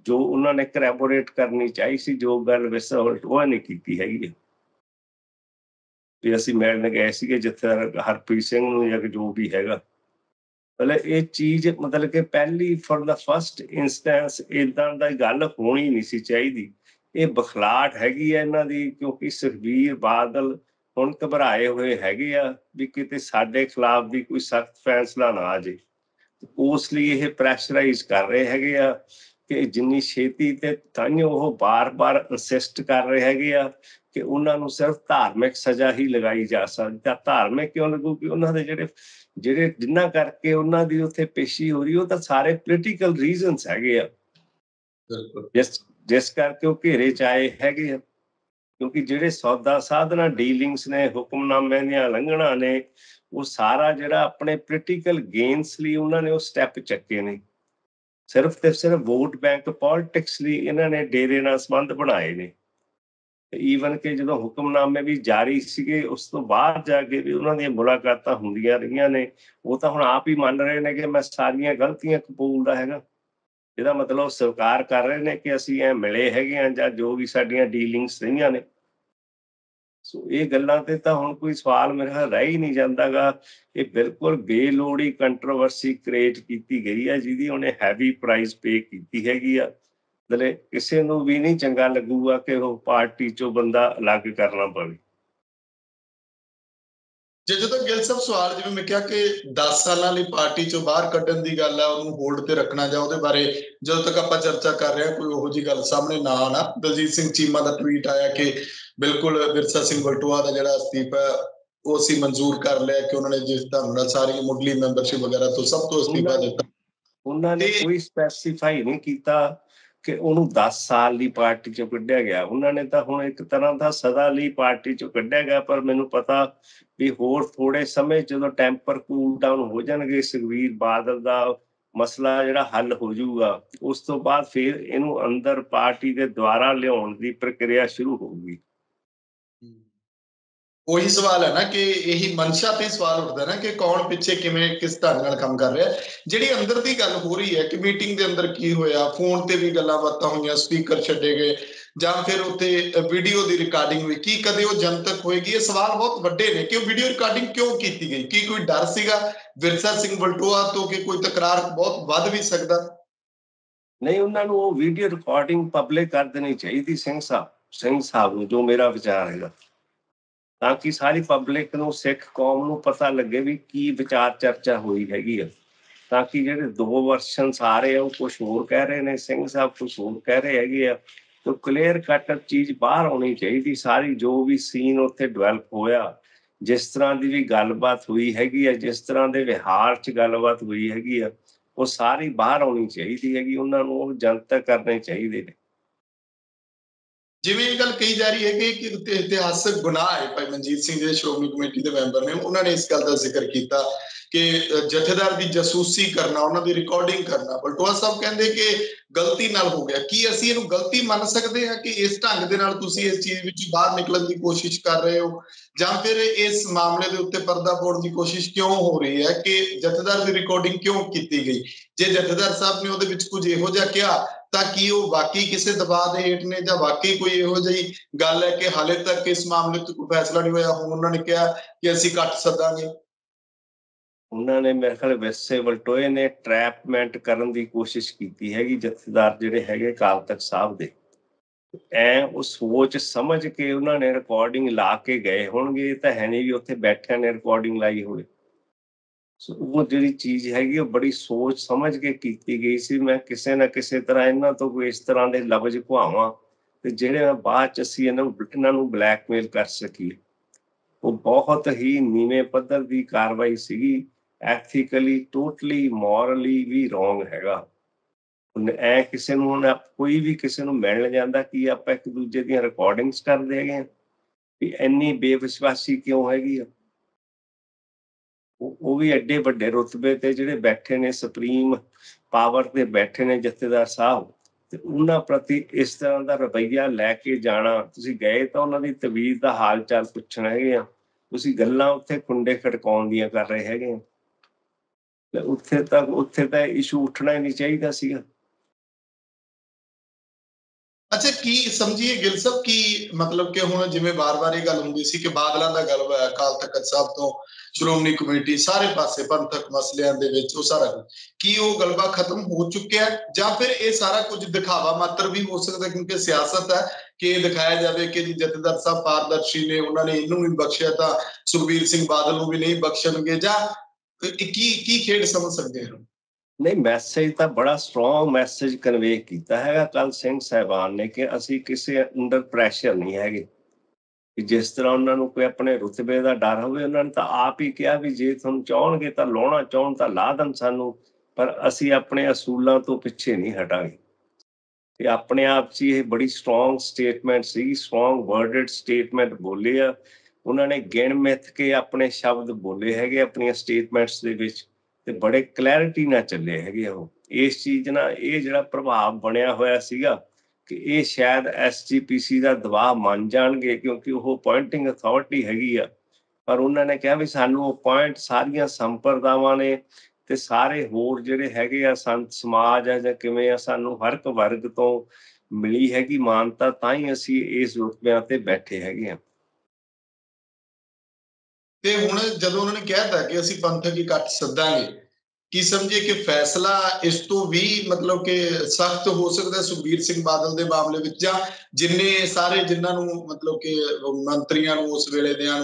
जो उन्होंने करैबोरेट करनी चाहिए सी जो गल वैसे वह नहीं की हैगी असीं मिलण गए सीगे जिथे हरप्रीत सिंह नूं जां जो भी हैगा मतलब ये चीज़ मतलब कि पहली फॉर द फस्ट इंस्टेंस इदां दी गल होनी नहीं सी चाहिए। ये बखलाट हैगी है इन्हां दी क्योंकि सुखबीर बादल हुण घबराए हुए हैगे आ भी किते साडे खिलाफ भी कोई सख्त फैसला ना आ जे उस लिए ये प्रैशराइज कर रहे हैगे आ कि जिन्नी छेती ते ताइयों वो बार बार इंसिस्ट कर रहे हैगे आ कि उन्होंने सिर्फ धार्मिक सज़ा ही लगाई जा सकती। धार्मिक क्यों लगू कि उन्होंने जिहड़े जिन्ना करके उन्हों की उत्थे पेशी हो रही वो तो सारे पोलिटिकल रीजनस हैगे आ जिस करके वो घेरे च आए हैगे आ क्योंकि जिहड़े सौदा साधना डीलिंग्स ने हुक्मनामे दीआं लंघणा ने वो सारा जिहड़ा अपने पोलिटिकल गेन्स लई उन्होंने वो स्टैप चुके ने सिर्फ तो सिर्फ वोट बैंक पॉलिटिक्स लई इन्होंने डेरे नाल संबंध बनाए ने। ਈਵਨ कि जो हुक्मनामे भी जारी ਸੀਗੇ उस तो बाद जाके भी उन्होंने मुलाकातां ਹੁੰਦੀਆਂ ਰਹੀਆਂ ने वो तो ਹੁਣ आप ही मान रहे हैं कि मैं सारियां गलतियां ਕਬੂਲਦਾ ਹੈਗਾ ਇਹਦਾ मतलब स्वीकार कर रहे हैं कि ਅਸੀਂ ਐ ਮਿਲੇ ਹੈਗੇ ਆ ਜਾਂ जो भी ਸਾਡੀਆਂ ਡੀਲਿੰਗਸ ਰਹੀਆਂ ਨੇ। ਸੋ ਇਹ ਗੱਲਾਂ ਤੇ ਤਾਂ ਹੁਣ ਕੋਈ ਸਵਾਲ ਮੇਰੇ ਖਿਆਲ ਰਹਿ ਹੀ ਨਹੀਂ ਜਾਂਦਾਗਾ। ਇਹ ਬਿਲਕੁਲ ਬੇਲੋੜੀ ਕੰਟਰੋਵਰਸੀ ਕ੍ਰੀਏਟ ਕੀਤੀ ਗਈ ਹੈ ਜਿਹਦੀ ਉਹਨੇ ਹੈਵੀ ਪ੍ਰਾਈਸ ਪੇ ਕੀਤੀ ਹੈਗੀ ਆ ਮਤਲਬ ਕਿਸੇ ਨੂੰ ਵੀ ਨਹੀਂ ਚੰਗਾ ਲੱਗੂਗਾ ਕਿ ਉਹ ਪਾਰਟੀ ਚੋਂ ਬੰਦਾ ਅਲੱਗ ਕਰਨਾ ਪਵੇ। ਜਦੋਂ ਗਿੱਲ ਸਾਹਿਬ ਸਵਾਲ ਜਿਵੇਂ ਮੈਂ ਕਿਹਾ ਕਿ 10 ਸਾਲਾਂ ਲਈ ਪਾਰਟੀ ਚੋਂ ਬਾਹਰ ਕੱਢਣ ਦੀ ਗੱਲ ਆ ਉਹਨੂੰ ਹੋਲਡ ਤੇ ਰੱਖਣਾ ਜਾਂ ਉਹਦੇ ਬਾਰੇ ਜਦੋਂ ਤੱਕ ਆਪਾਂ ਚਰਚਾ ਕਰ ਰਹੇ ਹਾਂ ਕੋਈ ਉਹੋ ਜਿਹੀ ਗੱਲ ਸਾਹਮਣੇ ਨਾ ਆਣਾ। ਦਲਜੀਤ ਸਿੰਘ ਚੀਮਾ ਦਾ ਟਵੀਟ ਆਇਆ ਕਿ ਬਿਲਕੁਲ ਵਿਰਸਾ ਸਿੰਘ ਵਲਟੋਆ ਦਾ ਜਿਹੜਾ ਅਸਤੀਫਾ ਉਹ ਅਸੀਂ ਮਨਜ਼ੂਰ ਕਰ ਲਿਆ ਕਿ ਉਹਨਾਂ ਨੇ ਜਿਸ ਢੰਗ ਨਾਲ ਸਾਰੀ ਮੁੱਢਲੀ ਮੈਂਬਰਸ਼ਿਪ ਵਗੈਰਾ ਤੋਂ ਸਭ ਤੋਂ ਅਸਤੀਫਾ ਦਿੱਤਾ। ਉਹਨਾਂ ਨੇ ਕੋਈ ਸਪੈਸੀਫਾਈ ਨਹੀਂ ਕੀਤਾ ਕਿ ਉਹਨੂੰ 10 ਸਾਲ ਲਈ ਪਾਰਟੀ ਚੋਂ ਕੱਢਿਆ ਗਿਆ। ਉਹਨਾਂ ਨੇ ਤਾਂ ਹੁਣ ਇੱਕ ਤਰ੍ਹਾਂ ਦਾ ਸਦਾ ਲਈ ਪਾਰਟੀ ਚੋਂ ਕੱਢਿਆ ਗਿਆ ਪਰ ਮੈਨੂੰ ਪਤਾ ਵੀ ਹੋਰ ਥੋੜੇ ਸਮੇਂ ਜਦੋਂ ਟੈਂਪਰ ਕੂਲ ਡਾਊਨ ਹੋ ਜਾਣਗੇ ਸੁਖਬੀਰ ਬਾਦਲ ਦਾ ਮਸਲਾ ਜਿਹੜਾ ਹੱਲ ਹੋ ਜਾਊਗਾ ਉਸ ਤੋਂ ਬਾਅਦ ਫਿਰ ਇਹਨੂੰ ਅੰਦਰ ਪਾਰਟੀ ਦੇ ਦੁਆਰਾ ਲਿਆਉਣ ਦੀ ਪ੍ਰਕਿਰਿਆ ਸ਼ੁਰੂ ਹੋਊਗੀ। ਉਹੀ ਸਵਾਲ ਹੈ ਨਾ ਕਿ ਇਹੀ ਮਨਸ਼ਾ ਤੇ ਸਵਾਲ ਉੱਠਦਾ ਨਾ ਕਿ ਕੌਣ ਪਿੱਛੇ ਕਿਵੇਂ ਕਿਸ ਢੰਗ ਨਾਲ ਕੰਮ ਕਰ ਰਿਹਾ। ਜਿਹੜੀ ਅੰਦਰ ਦੀ ਗੱਲ ਹੋ ਰਹੀ ਹੈ ਕਿ ਮੀਟਿੰਗ ਦੇ ਅੰਦਰ ਕੀ ਹੋਇਆ ਫੋਨ ਤੇ ਵੀ ਗੱਲਾਂ ਬਾਤਾਂ ਹੋਈਆਂ ਸਪੀਕਰ ਛੱਡੇ ਗਏ ਜਾਂ ਫਿਰ ਉੱਥੇ ਵੀਡੀਓ ਦੀ ਰਿਕਾਰਡਿੰਗ ਹੋਈ ਕੀ ਕਦੇ ਉਹ ਜਨਤਕ ਹੋਏਗੀ। ਇਹ ਸਵਾਲ ਬਹੁਤ ਵੱਡੇ ਨੇ ਕਿ ਉਹ ਵੀਡੀਓ ਰਿਕਾਰਡਿੰਗ ਕਿਉਂ ਕੀਤੀ ਗਈ ਕੀ ਕੋਈ ਡਰ ਸੀਗਾ ਵਿਰਸਾ ਸਿੰਘ ਵਲਟੋਆ ਤੋਂ ਕਿ ਕੋਈ ਤਕਰਾਰ ਬਹੁਤ ਵੱਧ ਵੀ ਸਕਦਾ। ਨਹੀਂ ਉਹਨਾਂ ਨੂੰ ਉਹ ਵੀਡੀਓ ਰਿਕਾਰਡਿੰਗ ਪਬਲਿਕ ਕਰ ਦੇਣੀ ਚਾਹੀਦੀ ਸਿੰਘ ਸਾਹਿਬ ਨੂੰ ਜੋ ਮੇਰਾ ਵਿਚਾਰ ਹੈਗਾ ताकि सारी पब्लिक नूं सिख कौम नूं पता लगे भी की विचार चर्चा हुई हैगी है ताकि जिहड़े दो वर्षन सारे वो कुछ होर कह रहे हैं सिंह साहब कुछ होर कह रहे हैगे आ तो क्लीयर कट चीज़ बाहर आनी चाहिए। सारी जो भी सीन उत्थे डिवेलप होया जिस तरह की भी गलबात हुई हैगी है जिस तरह के विहार च गलबात हुई हैगी है वो सारी बाहर आनी चाहिए हैगी उन्हां नूं जनतक करने चाहिए ने। ਜਿਵੇਂ ਇਹ ਗੱਲ ਕਹੀ ਜਾ ਰਹੀ ਹੈ ਕਿ ਇਤਿਹਾਸਕ ਗੁਨਾਹ ਹੈ ਭਾਈ ਮਨਜੀਤ ਸਿੰਘ ਜਿਹੜੇ ਸ਼੍ਰੋਮਣੀ ਕਮੇਟੀ ਦੇ ਮੈਂਬਰ ਨੇ ਉਹਨਾਂ ਨੇ ਇਸ ਗੱਲ ਦਾ ਜ਼ਿਕਰ ਕੀਤਾ ਕਿ ਜਥੇਦਾਰ ਦੀ ਜਾਸੂਸੀ ਕਰਨਾ ਉਹਨਾਂ ਦੀ ਰਿਕਾਰਡਿੰਗ ਕਰਨਾ ਬਲਟੋਆ ਸਾਹਿਬ ਕਹਿੰਦੇ ਕਿ ਗਲਤੀ ਨਾਲ ਹੋ ਗਿਆ। ਕੀ ਅਸੀਂ ਇਹਨੂੰ ਗਲਤੀ ਮੰਨ ਸਕਦੇ ਹਾਂ ਕਿ ਇਸ ਢੰਗ ਦੇ ਨਾਲ ਤੁਸੀਂ ਇਸ ਚੀਜ਼ ਵਿੱਚ ਬਾਹਰ ਨਿਕਲਣ ਦੀ ਕੋਸ਼ਿਸ਼ ਕਰ ਰਹੇ ਹੋ ਜਾਂ ਫਿਰ ਇਸ ਮਾਮਲੇ ਦੇ ਉੱਤੇ ਪਰਦਾ ਪਾਉਣ ਦੀ ਕੋਸ਼ਿਸ਼ ਕਿਉਂ ਹੋ ਰਹੀ ਹੈ ਕਿ ਜਥੇਦਾਰ ਦੀ ਰਿਕਾਰਡਿੰਗ ਕਿਉਂ ਕੀਤੀ ਗਈ। ਜੇ ਜਥੇਦਾਰ ਸਾਹਿਬ ਨੇ ਉਹਦੇ ਵਿੱਚ ਕੁਝ ਇਹੋ ਜਿਹਾ ਕਿਹਾ ਤਾਂ ਕਿ ਉਹ ਵਾਕਈ ਕਿਸੇ ਦਬਾਅ ਦੇ ਹੇਠ ਨੇ ਜਾਂ ਵਾਕਈ ਕੋਈ ਇਹੋ ਜਿਹੀ ਗੱਲ ਹੈ ਕਿ ਹਾਲੇ ਤੱਕ ਇਸ ਮਾਮਲੇ 'ਚ ਕੋਈ ਫੈਸਲਾ ਨਹੀਂ ਹੋਇਆ। ਹੁਣ ਉਹਨਾਂ ਨੇ ਕਿਹਾ ਕਿ ਅਸੀਂ ਕੱਟ ਸਦਾਂਗੇ। ਉਹਨਾਂ ਨੇ ਮੇਰੇ ਖਿਆਲ ਵੈਸੇ ਵਲਟੋਏ ਨੇ ਟ੍ਰੈਪਮੈਂਟ ਕਰਨ ਦੀ ਕੋਸ਼ਿਸ਼ ਕੀਤੀ ਹੈਗੀ ਜਥੇਦਾਰ ਜਿਹੜੇ ਹੈਗੇ ਅਕਾਲ ਤਖਤ ਸਾਹਿਬ ਦੇ ਐ ਉਹ ਸੋਚ ਸਮਝ ਕੇ ਉਹਨਾਂ ਨੇ ਰਿਕਾਰਡਿੰਗ ਲਾ ਕੇ ਗਏ ਹੋਣਗੇ। ਤਾਂ ਹੈ ਨਹੀਂ ਵੀ ਉੱਥੇ ਬੈਠਿਆਂ ਨੇ ਰਿਕਾਰਡਿੰਗ ਲਾਈ ਹੋਵੇ। ਸੋ ਉਹ ਜਿਹੜੀ ਚੀਜ਼ ਹੈਗੀ ਉਹ ਬੜੀ ਸੋਚ ਸਮਝ ਕੇ ਕੀਤੀ ਗਈ ਸੀ। ਮੈਂ ਕਿਸੇ ਨਾ ਕਿਸੇ ਤਰ੍ਹਾਂ ਇਹਨਾਂ ਤੋਂ ਕੋਈ ਇਸ ਤਰ੍ਹਾਂ ਦੇ ਲਫ਼ਜ਼ ਘੁਆਵਾਂ ਤੇ ਜਿਹੜੇ ਬਾਅਦ 'ਚ ਅਸੀਂ ਇਹਨਾਂ ਨੂੰ ਬਲੈਕਮੇਲ ਕਰ ਸਕੀਏ। ਉਹ ਬਹੁਤ ਹੀ ਨੀਵੇਂ ਪੱਧਰ ਦੀ ਕਾਰਵਾਈ ਸੀਗੀ ethically, totally, morally भी wrong हैगा। ऐ किसी नूं हुण कोई भी किसी नूं मिलण जांदा कि आपां एक दूजे दी रिकॉर्डिंग्स करदे हैगे आ भी इन्नी बेविश्वासी क्यों हैगी आ। वो भी एडे वड्डे रुतबे ते जिहड़े बैठे ने सुप्रीम पावर ते बैठे ने जथेदार साहब ते उन्हां प्रति इस तरह दा रवैया लैके जाना। तुसीं गए तां उन्हां दी तबीयत दा हाल चाल पुछण हैगे आ, तुसीं गल्लां उत्थे खुंडे खड़काउण दीआं कर रहे हैगे आ। उत्थे तां इशू उठना ही नहीं चाहिदा सीगा। अच्छा की समझिए गिल साहब की मतलब कि हुण जिवें बार-बार ये गल हुंदी सी कि बादलां दा गल होया अकाल तख्त साहब तों ਸ਼੍ਰੋਮਣੀ ਕਮੇਟੀ ਸਾਰੇ ਪਾਸੇ ਪੰਥਕ ਮਸਲਿਆਂ ਦੇ ਵਿੱਚ ਉਹ ਸਾਰਾ ਕੀ ਉਹ ਗਲਬਾ ਖਤਮ ਹੋ ਚੁੱਕਿਆ ਜਾਂ ਫਿਰ ਇਹ ਸਾਰਾ ਕੁਝ ਦਿਖਾਵਾ ਮਾਤਰ ਵੀ ਹੋ ਸਕਦਾ ਕਿਉਂਕਿ ਸਿਆਸਤ ਹੈ ਕਿ ਦਿਖਾਇਆ ਜਾਵੇ ਕਿ ਜੀ ਜਥੇਦਾਰ ਸਾਹਿਬ ਪਾਰਦਰਸ਼ੀ ਨੇ, ਉਹਨਾਂ ਨੇ ਇਹਨੂੰ ਵੀ ਬਖਸ਼ਿਆ ਤਾਂ ਸੁਖਬੀਰ ਸਿੰਘ ਬਾਦਲ ਨੂੰ ਵੀ ਨਹੀਂ ਬਖਸ਼ਣਗੇ ਜਾਂ ਕੀ ਖੇਡ ਸਮਝ ਸਕਦੇ ਹੋ। ਨਹੀਂ ਮੈਸੇਜ ਤਾਂ ਬੜਾ ਸਟਰੋਂਗ ਮੈਸੇਜ ਕਨਵੇ ਕੀਤਾ ਹੈਗਾ ਕੱਲ ਸਿੰਘ ਸਾਹਿਬਾਨ ਨੇ ਕਿ ਅਸੀਂ ਕਿਸੇ ਅੰਡਰ ਪ੍ਰੈਸ਼ਰ ਨਹੀਂ ਹੈਗੇ। जिस तरह उन्होंने कोई अपने रुतबे का डर हो, उन्होंने तो आप ही कहा भी जे तुम चाहणगे तो लाउणा, चाहण तो ला देण सानू, पर असी अपने असूलों तो पिछे नहीं हटांगे। अपने आप च ये बड़ी स्ट्रोंग स्टेटमेंट सी, स्ट्रोंग वर्डेड स्टेटमेंट बोले आ उन्होंने, गिण मिथ के अपने शब्द बोले हैगे अपनी स्टेटमेंट्स दे विच ते बड़े क्लैरिटी नाल चले हैगे। वो इस चीज़ नाल ये जिहड़ा प्रभाव बनिया होया सीगा कि ये शायद SGPC का दबाव मान जाएंगे क्योंकि वह अपॉइंटिंग अथॉरिटी हैगी आ, पर उन्होंने कहा भी सानू अपॉइंट सारिया संप्रदावां ने ते सारे होर जिहड़े हैगे आ संत समाज आ जां किवें आ, सानू हर एक वर्ग तो मिली हैगी मानता, तां ही असीं इस रुतबिਆਂ ते बैठे हैगे आ। ते हुण जदों उन्होंने कहता कि असीं पंथक इकट्ठ सद्दांगे की समझिए कि फैसला इस तो भी मतलब कि सख्त हो सकता है सुखबीर सिंह बादल के मामले में जां जिन्ने सारे जिन्होंने मतलब कि मंत्रियों उस वेले दियां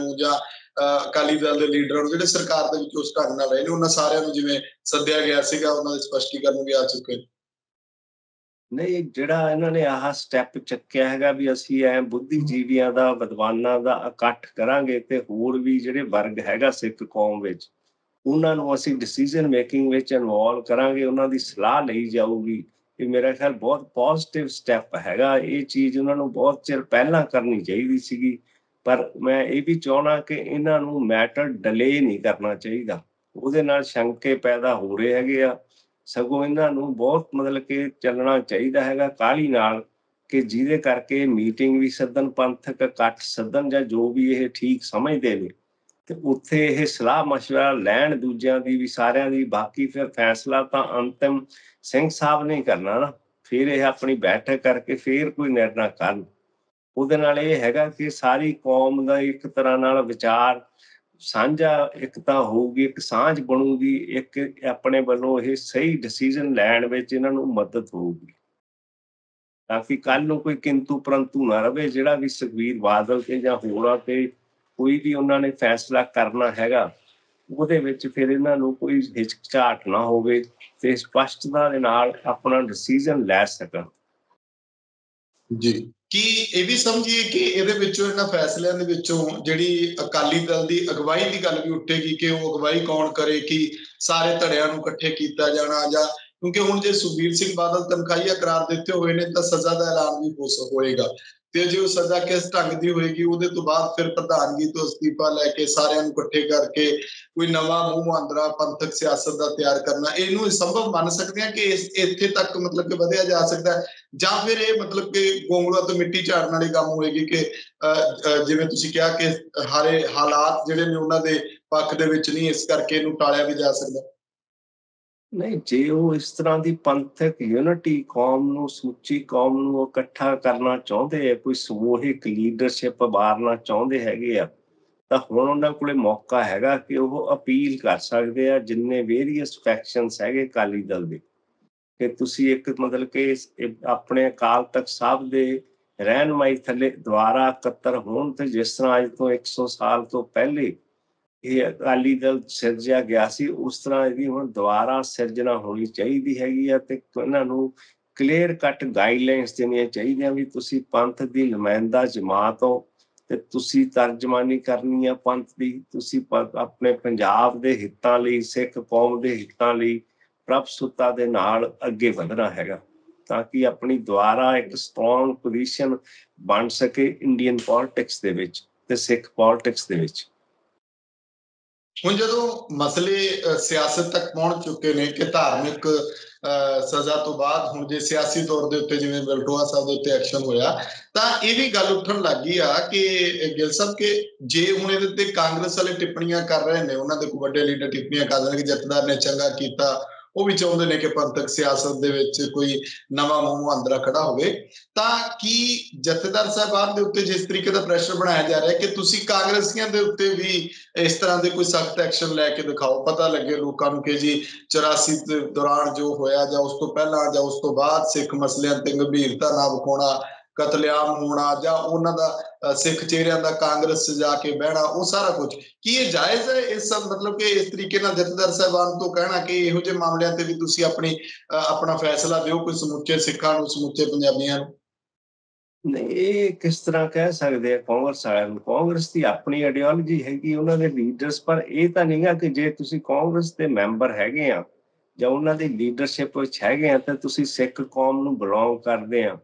अकाली दल के लीडर जिहड़े सरकार दे विच उस ढंग नाल रहे ने उन्हां सारियां नूं जिवें सद्दिया गया सीगा उन्हां दे स्पष्टीकरण भी आ चुके नहीं। जिहड़ा इन्हां ने आह स्टैप चुक्या हैगा भी असीं ऐ बुद्धिजीवियां दा विद्वानां दा इकट्ठ करांगे ते होर भी जिहड़े वर्ग हैगा सिख कौम विच ਉਹਨਾਂ ਨੂੰ ਅਸੀਂ ਡਿਸੀਜਨ ਮੇਕਿੰਗ ਵਿੱਚ ਇਨਵੋਲਵ ਕਰਾਂਗੇ, ਉਹਨਾਂ ਦੀ ਸਲਾਹ ਲਈ ਜਾਊਗੀ। ਇਹ ਮੇਰਾ ਖਿਆਲ ਬਹੁਤ ਪੋਜ਼ਿਟਿਵ ਸਟੈਪ ਹੈਗਾ। ਇਹ ਚੀਜ਼ ਉਹਨਾਂ ਨੂੰ ਬਹੁਤ ਚਿਰ ਪਹਿਲਾਂ ਕਰਨੀ ਚਾਹੀਦੀ ਸੀਗੀ, ਪਰ ਮੈਂ ਇਹ ਵੀ ਚਾਹਣਾ ਕਿ ਇਹਨਾਂ ਨੂੰ ਮੈਟਰ ਡਿਲੇ ਨਹੀਂ ਕਰਨਾ ਚਾਹੀਦਾ। ਉਹਦੇ ਨਾਲ ਸ਼ੰਕੇ ਪੈਦਾ ਹੋ ਰਹੇ ਹੈਗੇ ਆ, ਸਗੋਂ ਇਹਨਾਂ ਨੂੰ ਬਹੁਤ ਮਤਲਬ ਕਿ ਚੱਲਣਾ ਚਾਹੀਦਾ ਹੈਗਾ ਕਾਹਲੀ ਨਾਲ ਕਿ ਜਿਹਦੇ ਕਰਕੇ ਮੀਟਿੰਗ ਵੀ ਸੱਦਣ, ਪੰਥਕ ਇਕੱਠ ਸੱਦਣ ਜਾਂ ਜੋ ਵੀ ਇਹ ਠੀਕ ਸਮਝਦੇ ਨੇ ਤੇ ਉੱਥੇ ਇਹ ਸਲਾਹ ਮਸ਼ਵਰਾ ਲੈਣ ਦੂਜਿਆਂ ਦੀ ਵੀ ਸਾਰਿਆਂ ਦੀ। ਬਾਕੀ ਫਿਰ ਫੈਸਲਾ ਤਾਂ ਅੰਤਿਮ ਸਿੰਘ ਸਾਹਿਬ ਨੇ ਕਰਨਾ ਨਾ, ਫਿਰ ਇਹ ਆਪਣੀ ਬੈਠਕ ਕਰਕੇ ਫਿਰ ਕੋਈ ਨਿਰਣਾ ਕਰਨ। ਉਹਦੇ ਨਾਲ ਇਹ ਹੈਗਾ ਕਿ ਸਾਰੀ ਕੌਮ ਦਾ ਇੱਕ ਤਰ੍ਹਾਂ ਨਾਲ ਵਿਚਾਰ ਸਾਂਝਾ ਇਕਤਾ ਹੋਊਗੀ, ਇੱਕ ਸਾਂਝ ਬਣੂਗੀ, ਇੱਕ ਆਪਣੇ ਵੱਲੋਂ ਇਹ ਸਹੀ ਡਿਸੀਜ਼ਨ ਲੈਣ ਵਿੱਚ ਇਹਨਾਂ ਨੂੰ ਮਦਦ ਹੋਊਗੀ ਤਾਂ ਕਿ ਕੱਲ੍ਹ ਨੂੰ ਕੋਈ ਕਿੰਤੂ ਪਰੰਤੂ ਨਾ ਰਹੇ। ਜਿਹੜਾ ਵੀ ਸੁਖਬੀਰ ਬਾਦਲ ਤੇ ਜਾਂ ਹੋਰਾਂ ਤੇ कोई भी उन्होंने फैसला करना हैगा उहदे विच फिर इन्हां नूं कोई हिचकिचाहट ना होवे ते स्पष्टता दे नाल अपना डिसीजन लै सकण। जी की इह वी समझिए कि इहदे विचों इन्हां फैसलियां दे विचों जिहड़ी अकाली दल दी अगवाई दी गल भी उठेगी कि उह अगवाई कौन करे, कि सारे धड़ियां नूं इकट्ठे कीता जाना जां क्योंकि हुण जे सुखबीर सिंह बादल तनखाही करार दित्ते होए ने तां सज़ा दा ऐलान भी हो होएगा ਤੇ ਜੇ ਉਹ ਸਜ਼ਾ ਕਿਸ ਢੰਗ ਦੀ ਹੋਏਗੀ ਉਹਦੇ ਤੋਂ ਬਾਅਦ ਫਿਰ ਪ੍ਰਧਾਨਗੀ ਤੋਂ ਅਸਤੀਫਾ ਲੈ ਕੇ ਸਾਰਿਆਂ ਨੂੰ ਇਕੱਠੇ ਕਰਕੇ ਕੋਈ ਨਵਾਂ ਮੂੰਹ ਮਾਂਦਰਾ ਪੰਥਕ ਸਿਆਸਤ ਦਾ ਤਿਆਰ ਕਰਨਾ, ਇਹਨੂੰ ਸੰਭਵ ਮੰਨ ਸਕਦੇ ਹਾਂ ਕਿ ਇੱਥੇ ਤੱਕ ਮਤਲਬ ਕਿ ਵਧਿਆ ਜਾ ਸਕਦਾ ਜਾਂ ਫਿਰ ਇਹ ਮਤਲਬ ਕਿ ਗੋਂਗਲੂਆਂ ਤੋਂ ਮਿੱਟੀ ਝਾੜਨ ਵਾਲੀ ਕੰਮ ਹੋਏਗੀ ਕਿ ਜਿਵੇਂ ਤੁਸੀਂ ਕਿਹਾ ਕਿ ਹਾਰੇ ਹਾਲਾਤ ਜਿਹੜੇ ਨੇ ਉਹਨਾਂ ਦੇ ਪੱਖ ਦੇ ਵਿੱਚ ਨਹੀਂ, ਇਸ ਕਰਕੇ ਇਹਨੂੰ ਟਾਲਿਆ ਵੀ ਜਾ ਸਕਦਾ नहीं। जे वो इस तरह की पंथक यूनिटी कौम नूं सूची कौम नूं इकट्ठा करना चाहते है, कोई समूहिक लीडरशिप उभारना चाहते हैगे आ तां हुण उन्हां कोले मौका हैगा कि वह अपील कर सकदे आ जिन्ने वेरीअस फैक्शनस हैगे अकाली दल दे कि तुसीं एक मतलब कि अपने अकाल तख्त साहब दे रहनुमाई थले दुबारा इकट्ठे होण ते जिस तरह अज तो 100 साल तो पहले ये अकाली दल सिरजिया गया सी उस तरह इसदी हुण दुबारा सिरजना होनी चाहिदी हैगी आ ते इन्हां नूं क्लीयर कट गाइडलाइनस देणियां चाहीदियां भी तुसीं पंथ दी नुमाइंदा जमात हो ਤੇ ਤੁਸੀਂ ਤਰਜਮਾਨੀ ਕਰਨੀ ਆ ਪੰਥ ਦੀ। ਤੁਸੀਂ ਆਪਣੇ ਪੰਜਾਬ ਦੇ ਹਿੱਤਾਂ ਲਈ, ਸਿੱਖ ਕੌਮ ਦੇ ਹਿੱਤਾਂ ਲਈ ਪ੍ਰਭਸੁੱਤਾ ਦੇ ਨਾਲ ਅੱਗੇ ਵਧਣਾ ਹੈਗਾ ਤਾਂ ਕਿ ਆਪਣੀ ਦੁਆਰਾ ਇੱਕ ਸਟਰੋਂਗ ਪੋਜੀਸ਼ਨ ਬਣ ਸਕੇ ਇੰਡੀਅਨ ਪੋਲਿਟਿਕਸ ਦੇ ਵਿੱਚ ਤੇ ਸਿੱਖ ਪੋਲਿਟਿਕਸ ਦੇ ਵਿੱਚ। ਹੁਣ ਜਦੋਂ ਮਸਲੇ ਸਿਆਸਤ ਤੱਕ ਪਹੁੰਚ ਚੁੱਕੇ ਨੇ ਕਿ ਧਾਰਮਿਕ ਸਜ਼ਾ ਤੋਂ ਬਾਅਦ ਹੁਣ ਜੇ ਸਿਆਸੀ ਤੌਰ ਦੇ ਉੱਤੇ ਜਿਵੇਂ ਬਲਟੋਆ ਸਾਹਿਬ ਦੇ ਉੱਤੇ ਐਕਸ਼ਨ ਹੋਇਆ ਤਾਂ ਇਹ ਵੀ ਗੱਲ ਉੱਠਣ ਲੱਗ ਗਈ ਆ ਕਿ ਗਿੱਲ ਸਾਹਿਬ ਕਿ ਜੇ ਹੁਣ ਇਹਦੇ ਉੱਤੇ ਕਾਂਗਰਸ ਵਾਲੇ ਟਿੱਪਣੀਆਂ ਕਰ ਰਹੇ ਨੇ, ਉਹਨਾਂ ਦੇ ਕੋਈ ਵੱਡੇ ਲੀਡਰ ਟਿੱਪਣੀਆਂ ਕਰ ਰਹੇ ਨੇ ਕਿ ਜਥੇਦਾਰ ਨੇ ਚੰਗਾ ਕੀਤਾ, ਉਹ ਵੀ ਚਾਹੁੰਦੇ ਨੇ ਕਿ ਪੰਥਕ ਸਿਆਸਤ ਦੇ ਵਿੱਚ ਕੋਈ ਨਵਾਂ ਮੂੰਹ ਆਂਦਰਾ ਖੜਾ ਹੋਵੇ, ਤਾਂ ਕੀ ਜਥੇਦਾਰ ਸਾਹਿਬਾਨ ਦੇ ਉੱਤੇ ਜਿਸ ਤਰੀਕੇ ਦਾ ਪ੍ਰੈਸ਼ਰ ਬਣਾਇਆ ਜਾ ਰਿਹਾ ਕਿ ਤੁਸੀਂ ਕਾਂਗਰਸੀਆਂ ਦੇ ਉੱਤੇ ਵੀ ਇਸ ਤਰ੍ਹਾਂ ਦੇ ਕੋਈ ਸਖਤ ਐਕਸ਼ਨ ਲੈ ਕੇ ਦਿਖਾਓ, ਪਤਾ ਲੱਗੇ ਲੋਕਾਂ ਨੂੰ ਕਿ ਜੀ 84 ਦੇ ਦੌਰਾਨ ਜੋ ਹੋਇਆ ਜਾਂ ਉਸ ਤੋਂ ਪਹਿਲਾਂ ਜਾਂ ਉਸ ਤੋਂ ਬਾਅਦ ਸਿੱਖ ਮਸਲਿਆਂ ਤੇ ਗੰਭੀਰਤਾ ਨਾ ਵਿਖਾਉਣਾ, ਕਤਲੇਆਮ ਹੋਣਾ ਜਾਂ ਉਹਨਾਂ ਦਾ ਸਿੱਖ ਚਿਹਰਿਆਂ ਦਾ ਕਾਂਗਰਸ 'ਚ ਜਾ ਕੇ ਬਹਿਣਾ, ਉਹ ਸਾਰਾ ਕੁਝ ਕੀ ਇਹ ਜਾਇਜ਼ ਹੈ? ਇਸ ਮਤਲਬ ਕਿ ਇਸ ਤਰੀਕੇ ਨਾਲ ਜਥੇਦਾਰ ਸਾਹਿਬਾਨ ਤੋਂ ਕਹਿਣਾ ਕਿ ਇਹੋ ਜਿਹੇ ਮਾਮਲਿਆਂ ਤੇ ਵੀ ਤੁਸੀਂ ਆਪਣਾ ਫੈਸਲਾ ਦਿਓ ਕੋਈ ਸਮੁੱਚੇ ਸਿੱਖਾਂ ਨੂੰ, ਸਮੁੱਚੇ ਪੰਜਾਬੀਆਂ ਨੂੰ? ਨਹੀਂ, ਇਹ ਕਿਸ ਤਰ੍ਹਾਂ ਕਹਿ ਸਕਦੇ ਆ ਕਾਂਗਰਸ ਵਾਲਿਆਂ ਨੂੰ? ਕਾਂਗਰਸ ਦੀ ਆਪਣੀ ਆਈਡੀਓਲੋਜੀ ਹੈਗੀ, ਉਹਨਾਂ ਦੇ ਲੀਡਰਸ, ਪਰ ਇਹ ਤਾਂ ਨਹੀਂ ਗਾ ਕਿ ਜੇ ਤੁਸੀਂ ਕਾਂਗਰਸ ਦੇ ਮੈਂਬਰ ਹੈਗੇ ਆ ਜਾਂ ਉਹਨਾਂ ਦੀ ਲੀਡਰਸ਼ਿਪ ਵਿੱਚ ਹੈਗੇ ਆ ਤਾਂ ਤੁਸੀਂ ਸਿੱਖ ਕੌਮ ਨੂੰ ਬਿਲੋਂਗ ਕਰਦੇ ਆ।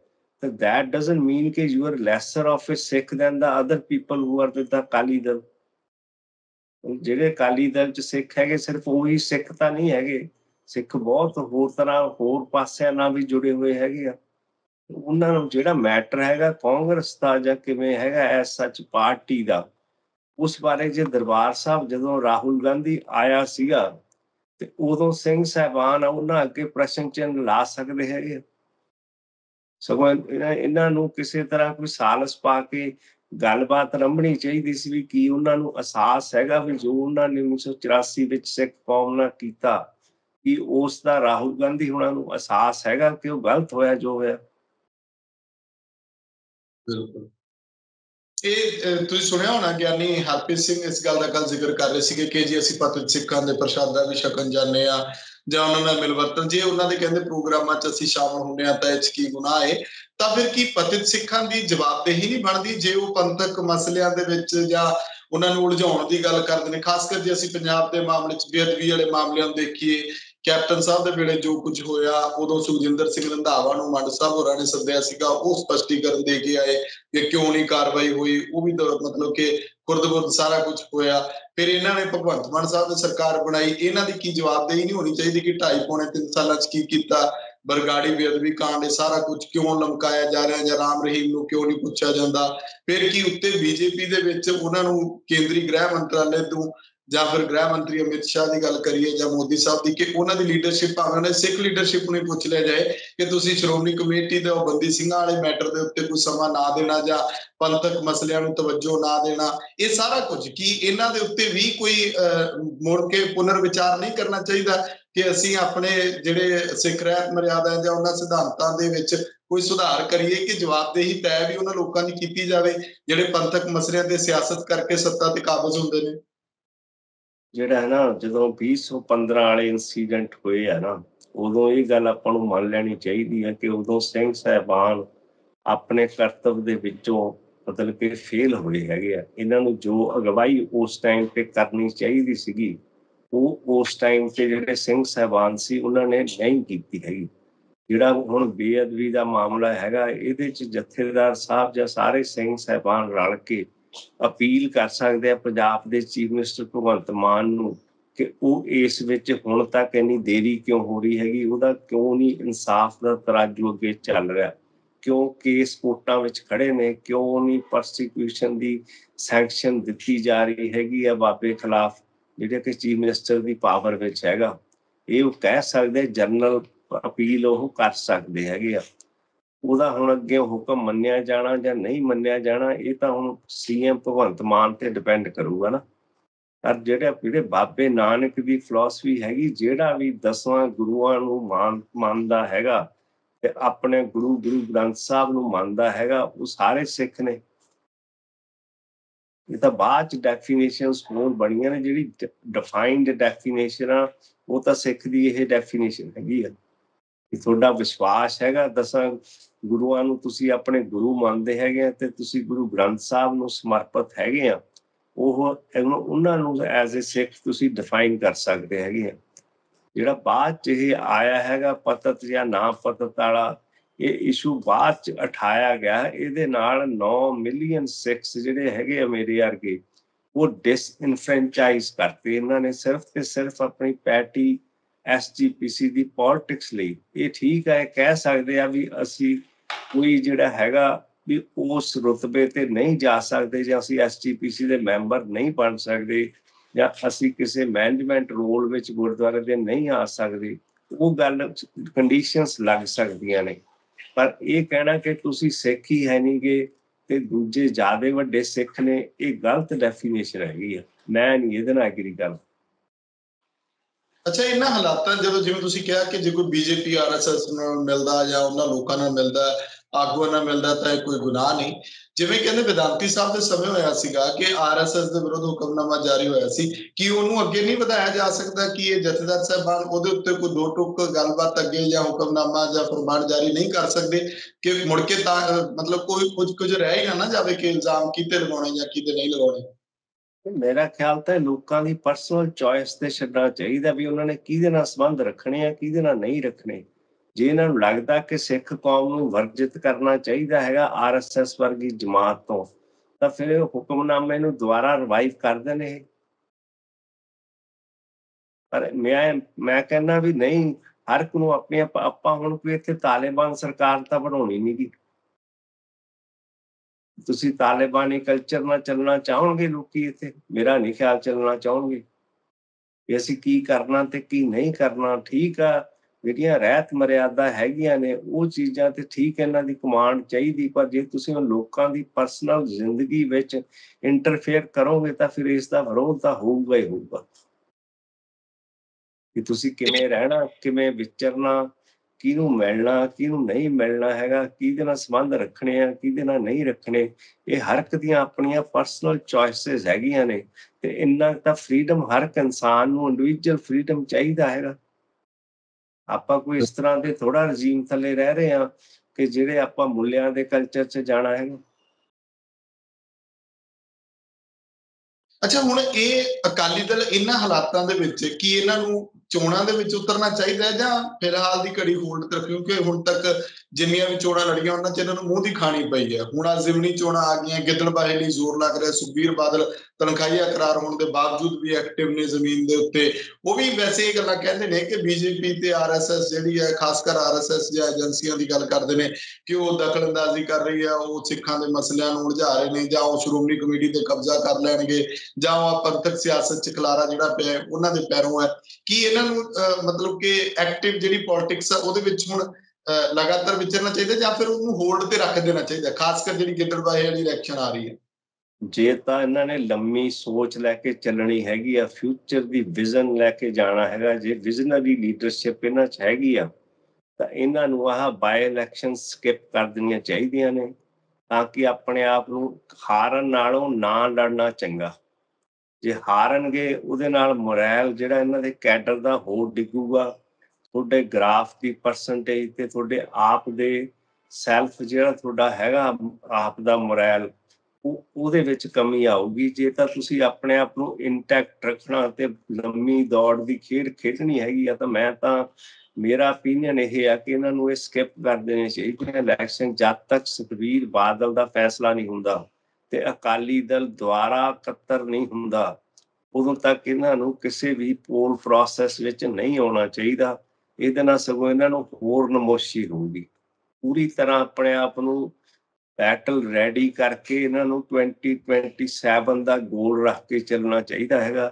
That doesn't mean that you are lesser of a Sikh than the other people who are with the Akali Dal. ਜਿਹੜੇ ਅਕਾਲੀ ਦਲ ਚ ਸਿੱਖ ਹੈਗੇ ਸਿਰਫ ਉਹੀ ਸਿੱਖ ਤਾਂ ਨਹੀਂ ਹੈਗੇ, ਸਿੱਖ ਬਹੁਤ ਹੋਰ ਤਰ੍ਹਾਂ ਹੋਰ ਪਾਸਿਆਂ ਨਾਲ ਵੀ ਜੁੜੇ ਹੋਏ ਹੈਗੇ ਆ। ਉਹਨਾਂ ਨੂੰ ਜਿਹੜਾ ਮੈਟਰ ਹੈਗਾ ਕਾਂਗਰਸ ਦਾ ਜਾਂ ਕਿਵੇਂ ਹੈਗਾ ਐਸ ਸੱਚ ਪਾਰਟੀ ਦਾ, ਉਸ ਬਾਰੇ ਜੇ ਦਰਬਾਰ ਸਾਹਿਬ ਜਦੋਂ ਰਾਹੁਲ ਗਾਂਧੀ ਆਇਆ ਸੀਗਾ ਤੇ ਉਦੋਂ ਸਿੰਘ ਸਾਹਿਬਾਨ ਉਹਨਾਂ ਅੱਗੇ ਪ੍ਰਸ਼ਨ ਚਿੰਨ੍ਹ ਲਾ ਸਕਦੇ ਹੈਗੇ। ਸਗੋਂ ਇਹਨਾਂ ਨੂੰ ਕਿਸੇ ਤਰ੍ਹਾਂ ਕੋਈ ਸਾਲਸ ਪਾ ਕੇ ਗੱਲਬਾਤ ਰੰਭਣੀ ਚਾਹੀਦੀ ਸੀ ਵੀ ਕੀ ਉਹਨਾਂ ਨੂੰ ਅਹਿਸਾਸ ਹੈਗਾ ਵੀ ਜੋ ਉਹਨਾਂ ਨੇ 1984 ਵਿੱਚ ਸਿੱਖ ਕੌਮ ਨਾਲ ਕੀਤਾ, ਕਿ ਉਸ ਦਾ ਰਾਹੁਲ ਗਾਂਧੀ ਉਹਨਾਂ ਨੂੰ ਅਹਿਸਾਸ ਹੈਗਾ ਕਿ ਉਹ ਗਲਤ ਹੋਇਆ ਜੋ ਹੋਇਆ। ਬਿਲਕੁਲ, ਇਹ ਤੁਸੀਂ ਸੁਣਿਆ ਹੋਣਾ ਗਿਆਨੀ ਹਰਪ੍ਰੀਤ ਸਿੰਘ ਇਸ ਗੱਲ ਦਾ ਕੱਲ ਜ਼ਿਕਰ ਕਰ ਰਹੇ ਸੀਗੇ ਕਿ ਜੀ ਅਸੀਂ ਪਤਨ ਸਿੱਖਾਂ ਦੇ ਪ੍ਰਸ਼ਾਦਾ ਵੀ ਛਕਣ ਜਾਂਦੇ ਆ ਜਾਂ ਉਹਨਾਂ ਨਾਲ ਮਿਲਵਰਤਨ, ਜੇ ਉਹਨਾਂ ਦੇ ਕਹਿੰਦੇ ਪ੍ਰੋਗਰਾਮਾਂ 'ਚ ਅਸੀਂ ਸ਼ਾਮਲ ਹੁੰਦੇ ਹਾਂ ਤਾਂ ਇਹ 'ਚ ਕੀ ਗੁਨਾਹ ਹੈ? ਤਾਂ ਫਿਰ ਕੀ ਪਤਿਤ ਸਿੱਖਾਂ ਦੀ ਜਵਾਬਦੇਹੀ ਨਹੀਂ ਬਣਦੀ ਜੇ ਉਹ ਪੰਥਕ ਮਸਲਿਆਂ ਦੇ ਵਿੱਚ ਜਾਂ ਉਹਨਾਂ ਨੂੰ ਉਲਝਾਉਣ ਦੀ ਗੱਲ ਕਰਦੇ ਨੇ? ਖਾਸ ਕਰ ਜੇ ਅਸੀਂ ਪੰਜਾਬ ਦੇ ਮਾਮਲੇ 'ਚ ਬੇਅਦਬੀ ਵਾਲੇ ਮਾਮਲਿਆਂ ਨੂੰ ਦੇਖੀਏ, ਕੈਪਟਨ ਸਾਹਿਬ ਦੇ ਵੇਲੇ ਜੋ ਕੁਝ ਹੋਇਆ ਉਦੋਂ ਸੁਖਵਿੰਦਰ ਸਿੰਘ ਰੰਧਾਵਾ ਨੂੰ ਮੰਡ ਸਾਹਿਬ ਹੋਰਾਂ ਨੇ ਸੱਦਿਆ ਸੀਗਾ, ਉਹ ਸਪਸ਼ਟੀਕਰਨ ਦੇ ਕੇ ਆਏ ਕਿ ਕਿਉਂ ਨਹੀਂ ਕਾਰਵਾਈ ਹੋਈ, ਉਹ ਵੀ ਮਤਲਬ ਕਿ ਖੁਰਦ-ਬੁਰਦ ਸਾਰਾ ਕੁਝ ਹੋਇਆ। ਫਿਰ ਇਹਨਾਂ ਨੇ ਭਗਵੰਤ ਮਾਨ ਸਾਹਿਬ ਦੀ ਸਰਕਾਰ ਬਣਾਈ, ਇਹਨਾਂ ਦੀ ਕੀ ਜਵਾਬਦੇਹੀ ਨਹੀਂ ਹੋਣੀ ਚਾਹੀਦੀ ਕਿ 2.5-3 ਸਾਲਾਂ 'ਚ ਕੀ ਕੀਤਾ? ਬਰਗਾੜੀ ਬੇਅਦਬੀ ਕਾਂਡ, ਇਹ ਸਾਰਾ ਕੁਝ ਕਿਉਂ ਲਮਕਾਇਆ ਜਾ ਰਿਹਾ ਜਾਂ ਰਾਮ ਰਹੀਮ ਨੂੰ ਕਿਉਂ ਨਹੀਂ ਪੁੱਛਿਆ ਜਾਂਦਾ? ਫਿਰ ਕੀ ਉੱਤੇ ਬੀਜੇਪੀ ਦੇ ਵਿੱਚ ਉਹਨਾਂ ਨੂੰ ਕੇਂਦਰੀ ਗ੍ਰਹਿ ਮੰਤਰਾਲੇ ਤੋਂ ਜਾਂ ਫਿਰ ਗ੍ਰਹਿ ਮੰਤਰੀ ਅਮਿਤ ਸ਼ਾਹ ਦੀ ਗੱਲ ਕਰੀਏ ਜਾਂ ਮੋਦੀ ਸਾਹਿਬ ਦੀ, ਕਿ ਉਹਨਾਂ ਦੀ ਲੀਡਰਸ਼ਿਪ ਭਾਵੇਂ ਨੇ ਸਿੱਖ ਲੀਡਰਸ਼ਿਪ ਨੂੰ ਪੁੱਛ ਲਿਆ ਜਾਏ ਕਿ ਤੁਸੀਂ ਸ਼੍ਰੋਮਣੀ ਕਮੇਟੀ ਦੇ ਉਹ ਬੰਦੀ ਸਿੰਘਾਂ ਵਾਲੇ ਮੈਟਰ ਦੇ ਉੱਤੇ ਕੋਈ ਸਮਾਂ ਨਾ ਦੇਣਾ ਜਾਂ ਪੰਥਕ ਮਸਲਿਆਂ ਨੂੰ ਤਵੱਜੋ ਨਾ ਦੇਣਾ, ਇਹ ਸਾਰਾ ਕੁਝ ਕੀ ਇਹਨਾਂ ਦੇ ਉੱਤੇ ਵੀ ਕੋਈ ਮੁੜ ਕੇ ਪੁਨਰ ਵਿਚਾਰ ਨਹੀਂ ਕਰਨਾ ਚਾਹੀਦਾ ਕਿ ਅਸੀਂ ਆਪਣੇ ਜਿਹੜੇ ਸਿੱਖ ਰਹਿਤ ਮਰਿਆਦਾ ਜਾਂ ਉਹਨਾਂ ਸਿਧਾਂਤਾਂ ਦੇ ਵਿੱਚ ਕੋਈ ਸੁਧਾਰ ਕਰੀਏ ਕਿ ਜਵਾਬਦੇਹੀ ਤੈਅ ਵੀ ਉਹਨਾਂ ਲੋਕਾਂ ਦੀ ਕੀਤੀ ਜਾਵੇ ਜਿਹੜੇ ਪੰਥਕ ਮਸਲਿਆਂ ਤੇ ਸਿਆਸਤ ਕਰਕੇ ਸੱਤਾ ਤੇ ਕਾਬਜ਼ ਹੁੰਦੇ ਨੇ? ਜਿਹੜਾ ਹੈ ਨਾ, ਜਦੋਂ 2015 ਵਾਲੇ ਇੰਸੀਡੈਂਟ ਹੋਏ ਆ ਨਾ, ਉਦੋਂ ਇਹ ਗੱਲ ਆਪਾਂ ਨੂੰ ਮੰਨ ਲੈਣੀ ਚਾਹੀਦੀ ਹੈ ਕਿ ਉਦੋਂ ਸਿੰਘ ਸਾਹਿਬਾਨ ਆਪਣੇ ਕਰਤੱਵ ਦੇ ਵਿੱਚੋਂ ਮਤਲਬ ਕਿ ਫੇਲ ਹੋਏ ਹੈਗੇ ਆ। ਇਹਨਾਂ ਨੂੰ ਜੋ ਅਗਵਾਈ ਉਸ ਟਾਈਮ ਤੇ ਕਰਨੀ ਚਾਹੀਦੀ ਸੀਗੀ ਉਹ ਉਸ ਟਾਈਮ ਤੇ ਜਿਹੜੇ ਸਿੰਘ ਸਾਹਿਬਾਨ ਸੀ ਉਹਨਾਂ ਨੇ ਨਹੀਂ ਕੀਤੀ ਹੈਗੀ। ਜਿਹੜਾ ਹੁਣ ਬੇਅਦਬੀ ਦਾ ਮਾਮਲਾ ਹੈਗਾ ਇਹਦੇ 'ਚ ਜਥੇਦਾਰ ਸਾਹਿਬ ਜਾਂ ਸਾਰੇ ਸਿੰਘ ਸਾਹਿਬਾਨ ਰਲ ਕੇ ਅਪੀਲ ਕਰ ਸਕਦੇ ਆ ਪੰਜਾਬ ਦੇ ਚੀਫ ਮਿਨਿਸਟਰ ਭਗਵੰਤ ਮਾਨ ਨੂੰ ਕਿ ਉਹ ਇਸ ਵਿੱਚ ਹੁਣ ਤੱਕ ਇੰਨੀ ਦੇਰੀ ਕਿਉਂ ਹੋ ਰਹੀ ਹੈਗੀ, ਉਹਦਾ ਕਿਉਂ ਨਹੀਂ ਇਨਸਾਫ ਦਾ ਤਰਾਜੂ ਅੱਗੇ ਚੱਲ ਰਿਹਾ, ਕਿਉਂ ਕੇਸ ਕੋਰਟਾਂ ਵਿੱਚ ਖੜੇ ਨੇ, ਕਿਉਂ ਨਹੀਂ ਪਰਸੀਕਿਊਸ਼ਨ ਦੀ ਸੈਂਕਸ਼ਨ ਦਿੱਤੀ ਜਾ ਰਹੀ ਹੈਗੀ ਆ ਬਾਬੇ ਖਿਲਾਫ ਜਿਹੜੇ ਕਿ ਚੀਫ ਮਿਨਿਸਟਰ ਦੀ ਪਾਵਰ ਵਿੱਚ ਹੈਗਾ। ਇਹ ਉਹ ਕਹਿ ਸਕਦੇ, ਜਨਰਲ ਅਪੀਲ ਉਹ ਕਰ ਸਕਦੇ ਹੈਗੇ ਆ। ਉਹਦਾ ਹੁਣ ਅੱਗੇ ਹੁਕਮ ਮੰਨਿਆ ਜਾਣਾ ਜਾਂ ਨਹੀਂ ਮੰਨਿਆ ਜਾਣਾ ਇਹ ਤਾਂ ਹੁਣ ਸੀਐਮ ਭਗਵੰਤ ਮਾਨ ਤੇ ਡਿਪੈਂਡ ਕਰੂਗਾ ਨਾ। ਪਰ ਜਿਹੜੇ ਬਾਬੇ ਨਾਨਕ ਦੀ ਫਿਲਾਸਫੀ ਹੈਗੀ, ਜਿਹੜਾ ਵੀ 10ਵਾਂ ਗੁਰੂਆਂ ਨੂੰ ਮੰਨਦਾ ਹੈਗਾ ਤੇ ਆਪਣੇ ਗੁਰੂ ਗ੍ਰੰਥ ਸਾਹਿਬ ਨੂੰ ਮੰਨਦਾ ਹੈਗਾ ਉਹ ਸਾਰੇ ਸਿੱਖ ਨੇ। ਇਹ ਤਾਂ ਬਾਅਦ ਚ ਡੈਫੀਨੇਸ਼ਨਸ ਹੋਰ ਬਣੀਆਂ ਨੇ, ਜਿਹੜੀ ਡਿਫਾਈਨਡ ਡੈਫੀਨੇਸ਼ਨ ਆ ਉਹ ਤਾਂ ਸਿੱਖ ਦੀ ਇਹ ਡੈਫੀਨੇਸ਼ਨ ਹੈਗੀ ਆ। थोड़ा विश्वास हैगा दसा गुरुआं नूं तुसी अपने गुरु मानते हैं ते तुसी गुरु ग्रंथ साहब नूं समर्पित हैगे आ, उन्हां नूं एज ए सिख तुसी डिफाइन कर सकते हैगे आ। जिहड़ा बाद च यह आया हैगा पतत या ना पतत वाला ये इशू बाद च उठाया गया, इहदे नाल 9 मिलियन सिख जिहड़े हैगे आ मेरे वर्गे वो डिसइनफ्रेंचाइज करते इन्होंने सिर्फ तो सिर्फ अपनी पैटी SGPC की पॉलिटिक्स लिए। ये ठीक है कह सकते हैं भी असी कोई जिहड़ा हैगा भी उस रुतबे ते नहीं जा सकते या असी SGPC के मैंबर नहीं बन सकते या असी किसी मैनेजमेंट रोल में गुरुद्वारे के नहीं आ सकते, वो गल कंडीशनस लग सकदियां ने। पर यह कहना कि तुसी सिख ही है नहीं गे ते दूजे ज्यादा वड्डे सिख ने, ये गलत डेफिनेशन हैगी है, मैं नहीं इहदे नाल एग्री करदा। अच्छा, इन्हां हालातां जदों जिवें तुसीं किहा कि जे कोई BJP RSS नाल मिलदा या उन्हां लोकां नाल मिलदा आगूआं नाल मिलदा तां कोई गुनाह नहीं। जिवें कहंदे विधानती साहब दे समय होया सीगा कि RSS दे विरुद्ध हुक्मनामा जारी होया सी, कि उहनूं अगे नहीं वधाया जा सकदा कि इह जथेदार साहिबान उहदे उत्ते कोई दो टोक गलबात अगे या हुक्मनामा या फरमान जारी नहीं कर सकदे कि मुड़ के तां मतलब कोई कुछ रहेगा ना जावे कि इल्जाम किते लगाउणे या किते नहीं लगाउणे। मेरा ख्याल तो लोगों की परसनल चॉइस से छड्डना चाहिए भी उन्होंने किहदे नाल संबंध रखने आ किहदे नाल नहीं रखने। जे इन्होंने लगता कि सिख कौम नूं वर्जित करना चाहिए है RSS वर्गी जमात तो, फिर हुक्मनामे नूं दुबारा रिवाइव कर देने। पर मैं कहना भी नहीं, हर एक नूं अपनी आपां हुण कोई इत्थे तालिबान सरकार तां बनाउणी नहीं गी। तुसी तालिबानी कल्चर ना चलना चाहोगे लोकी इत्थे, मेरा नहीं ख्याल चलना चाहोगे। ऐसी की करना ते की नहीं करना ठीक आ, ਜਿਹੜੀਆਂ ਰਹਿਤ ਮਰਿਆਦਾ ਹੈਗੀਆਂ ਨੇ ਉਹ ਚੀਜ਼ਾਂ ਤੇ ਠੀਕ ਇਹਨਾਂ ਦੀ ਕਮਾਂਡ ਚਾਹੀਦੀ, ਪਰ ਜੇ ਤੁਸੀਂ ਉਹ ਲੋਕਾਂ ਦੀ ਪਰਸਨਲ ਜ਼ਿੰਦਗੀ ਵਿੱਚ ਇੰਟਰਫੇਅਰ ਕਰੋਗੇ ਤਾਂ ਫਿਰ ਇਸ ਦਾ ਵਿਰੋਧ ਤਾਂ ਹੋਊਗਾ ਹੀ ਹੋਊਗਾ ਕਿ ਤੁਸੀਂ ਕਿਵੇਂ ਰਹਿਣਾ ਕਿਵੇਂ ਵਿਚਰਨਾ ਕਿਹਨੂੰ ਮਿਲਣਾ ਕਿਹਨੂੰ ਨਹੀਂ ਮਿਲਣਾ ਹੈਗਾ ਕਿਹਦੇ ਨਾਲ ਸੰਬੰਧ ਰੱਖਣੇ ਆ ਕਿਹਦੇ ਨਾਲ ਨਹੀਂ ਰੱਖਣੇ। ਇਹ ਹਰ ਇੱਕ ਦੀਆਂ ਆਪਣੀਆਂ ਪਰਸਨਲ ਚੋਇਸਿਸ ਹੈਗੀਆਂ ਨੇ ਤੇ ਇੰਨਾ ਤਾਂ ਫਰੀडम ਹਰ ਇੱਕ ਇਨਸਾਨ ਨੂੰ ਇੰਡੀਵਿਜੂਅਲ ਫਰੀडम ਚਾਹੀਦਾ ਹੈਗਾ। ਆਪਾਂ ਕੋਈ ਇਸ ਤਰ੍ਹਾਂ ਦੇ ਥੋੜਾ ਰਜੀਮ ਥੱਲੇ ਰਹਿ ਰਹੇ ਆ ਕਿ ਜਿਹੜੇ ਆਪਾਂ ਮੁੱਲਿਆਂ ਦੇ ਕਲਚਰ 'ਚ ਜਾਣਾ ਹੈ। ਅੱਛਾ, ਹੁਣ ਇਹ ਅਕਾਲੀ ਦਲ ਇਹਨਾਂ ਹਾਲਾਤਾਂ ਦੇ ਵਿੱਚ ਕੀ ਇਹਨਾਂ ਨੂੰ ਚੋਣਾਂ ਦੇ ਵਿੱਚ ਉਤਰਨਾ ਚਾਹੀਦਾ ਹੈ ਜਾਂ ਫਿਲਹਾਲ ਦੀ ਘੜੀ ਹੋਲਡ ਤੇ ਰੱਖਿਓ ਕਿ ਹੁਣ ਤੱਕ ਜਿੰਨੀਆਂ ਵੀ ਚੋਣਾਂ ਲੜੀਆਂ ਉਹਨਾਂ 'ਚ ਇਹਨਾਂ ਨੂੰ ਮੂੰਹ ਦੀ ਖਾਣੀ ਪਈ ਹੈ। ਹੁਣ ਜ਼ਿਮਨੀ ਚੋਣਾਂ ਆ ਗਈਆਂ, ਗਿੱਦੜਬਾਹੇ ਲਈ ਜ਼ੋਰ ਲੱਗ ਰਿਹਾ, ਸੁਖਬੀਰ ਬਾਦਲ ਤਨਖਾਹੀ ਇਕਰਾਰ ਹੋਣ ਦੇ ਬਾਵਜੂਦ ਵੀ ਐਕਟਿਵ ਨੇ ਜ਼ਮੀਨ ਦੇ ਉੱਤੇ। ਉਹ ਵੀ ਵੈਸੇ ਇਹ ਗੱਲਾਂ ਕਹਿੰਦੇ ਨੇ ਕਿ BJP ਤੇ RSS ਜਿਹੜੀ ਹੈ ਖਾਸ ਕਰ RSS ਜਾਂ ਏਜੰਸੀਆਂ ਦੀ ਗੱਲ ਕਰਦੇ ਨੇ ਕਿ ਉਹ ਦਖਲ ਅੰਦਾਜ਼ੀ ਕਰ ਰਹੀ ਹੈ, ਉਹ ਸਿੱਖਾਂ ਦੇ ਮਸਲਿਆਂ ਨੂੰ ਉਲਝਾ ਰਹੇ ਨੇ ਜਾਂ ਉਹ ਸ਼੍ਰੋਮਣੀ ਕਮੇਟੀ ਤੇ ਕਬਜ਼ਾ ਕਰ ਲੈਣਗੇ ਜਾਂ ਉਹ ਪੰਥਕ ਸਿਆਸਤ 'ਚ ਖਲਾਰਾ ਜਿਹੜਾ ਪਿਆ ਉਹਨਾਂ ਦੇ ਪੈਰੋਂ ਹੈ। ਕੀ ਇਹਨਾਂ ਨੂੰ ਮਤਲਬ ਕਿ ਐਕਟਿਵ ਜਿਹੜੀ ਪੋਲਿਟਿਕਸ ਆ ਉਹਦੇ ਵਿੱਚ ਹੁਣ ਲਗਾਤਾਰ ਵਿਚਰਨਾ ਚਾਹੀਦਾ ਜਾਂ ਫਿਰ ਉਹਨੂੰ ਹੋਲਡ ਤੇ ਰੱਖ ਦੇਣਾ ਚਾਹੀਦਾ, ਖਾਸ ਕਰ ਜਿਹੜੀ ਗਿੱਦੜਬਾਹੇ ਵਾਲੀ ਇਲੈਕਸ਼ਨ ਆ ਰਹੀ ਹੈ। ਜੇ ਤਾਂ ਇਹਨਾਂ ਨੇ ਲੰਮੀ ਸੋਚ ਲੈ ਕੇ ਚੱਲਣੀ ਹੈਗੀ ਆ, ਫਿਊਚਰ ਦੀ ਵਿਜ਼ਨ ਲੈ ਕੇ ਜਾਣਾ ਹੈਗਾ, ਜੇ ਵਿਜ਼ਨਰੀ ਲੀਡਰਸ਼ਿਪ ਇਹਨਾਂ 'ਚ ਹੈਗੀ ਆ ਤਾਂ ਇਹਨਾਂ ਨੂੰ ਆਹ ਬਾਈ ਇਲੈਕਸ਼ਨ ਸਕਿਪ ਕਰ ਦੇਣੀਆਂ ਚਾਹੀਦੀਆਂ ਨੇ ਤਾਂ ਕਿ ਆਪਣੇ ਆਪ ਨੂੰ ਹਾਰਨ ਨਾਲੋਂ ਨਾ ਲੜਨਾ ਚੰਗਾ। ਜੇ ਹਾਰਨਗੇ ਉਹਦੇ ਨਾਲ ਮੋਰੈਲ ਜਿਹੜਾ ਇਹਨਾਂ ਦੇ ਕੈਡਰ ਦਾ ਹੋਰ ਡਿੱਗੂਗਾ, ਤੁਹਾਡੇ ਗ੍ਰਾਫ ਦੀ ਪਰਸੈਂਟੇਜ ਤੇ ਤੁਹਾਡੇ ਆਪ ਦੇ ਸੈਲਫ ਜਿਹੜਾ ਤੁਹਾਡਾ ਹੈਗਾ ਆਪ ਦਾ ਮੋਰੈਲ ਉਹਦੇ ਵਿੱਚ ਕਮੀ ਆਊਗੀ। ਜੇ ਤਾਂ ਤੁਸੀਂ ਆਪਣੇ ਆਪ ਨੂੰ ਇੰਟੈਕਟ ਰੱਖਣਾ ਤੇ ਲੰਮੀ ਦੌੜ ਦੀ ਖੇਡ ਖੇਡਣੀ ਹੈਗੀ ਆ ਤਾਂ ਮੈਂ ਤਾਂ ਮੇਰਾ ਓਪੀਨੀਅਨ ਇਹ ਆ ਕਿ ਇਹਨਾਂ ਨੂੰ ਇਹ ਸਕਿਪ ਕਰ ਦੇਣੇ ਚਾਹੀਦੇ ਨੇ ਇਲੈਕਸ਼ਨ ਜਦ ਤੱਕ ਸੁਖਬੀਰ ਬਾਦਲ ਦਾ ਫੈਸਲਾ ਨਹੀਂ ਹੁੰਦਾ ਤੇ ਅਕਾਲੀ ਦਲ ਦੁਆਰਾ ਇਕੱਤਰ ਨਹੀਂ ਹੁੰਦਾ ਉਦੋਂ ਤੱਕ ਇਹਨਾਂ ਨੂੰ ਕਿਸੇ ਵੀ ਪੋਲ ਪ੍ਰੋਸੈਸ ਵਿੱਚ ਨਹੀਂ ਆਉਣਾ ਚਾਹੀਦਾ। ਇਹਦੇ ਨਾਲ ਸਗੋਂ ਇਹਨਾਂ ਨੂੰ ਹੋਰ ਨਮੋਸ਼ੀ ਹੋਊਗੀ। ਪੂਰੀ ਤਰ੍ਹਾਂ ਆਪਣੇ ਆਪ ਨੂੰ बैटल रेडी करके इन्हां नूं 2027 का गोल रख के चलना चाहिए है,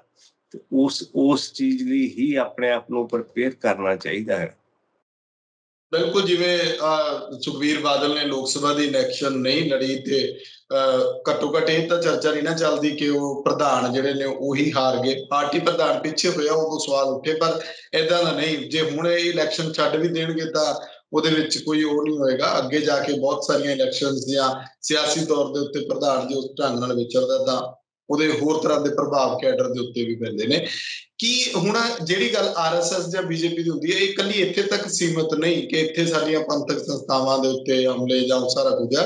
तो उस चीज़ ली ही अपने आप को प्रिपेयर करना चाहिए है। बिल्कुल, जिवें सुखबीर बादल ने लोक सभा दी इलैक्शन नहीं लड़ी तो घट्टो घट यह तो चर्चा नहीं ना चलती कि वह प्रधान जिहड़े ने उही हार गए, पार्टी प्रधान पिछे होया उदों सवाल उठे, पर इदां दा नहीं जे हुण इह इलैक्शन छड्ड भी देणगे तां ਉਹਦੇ ਵਿੱਚ ਕੋਈ ਉਹ ਨਹੀਂ ਹੋਏਗਾ। ਅੱਗੇ ਜਾ ਕੇ ਬਹੁਤ ਸਾਰੀਆਂ ਇਲੈਕਸ਼ਨਸ ਦੀਆਂ ਸਿਆਸੀ ਤੌਰ ਦੇ ਉੱਤੇ ਪ੍ਰਧਾਨ ਜੇ ਉਸ ਢੰਗ ਨਾਲ ਵਿਚਰਦਾ ਤਾਂ ਉਹਦੇ ਹੋਰ ਤਰ੍ਹਾਂ ਦੇ ਪ੍ਰਭਾਵ ਕੈਡਰ ਦੇ ਉੱਤੇ ਵੀ ਪੈਂਦੇ ਨੇ। कि हुण जिहड़ी गल आरएसएस जां बीजेपी दी हुंदी है इह कल्ली इत्थे तक सीमित नहीं कि इत्थे साडीआं पंथक संस्थावां दे उत्ते हमले जां सारा कुछ है,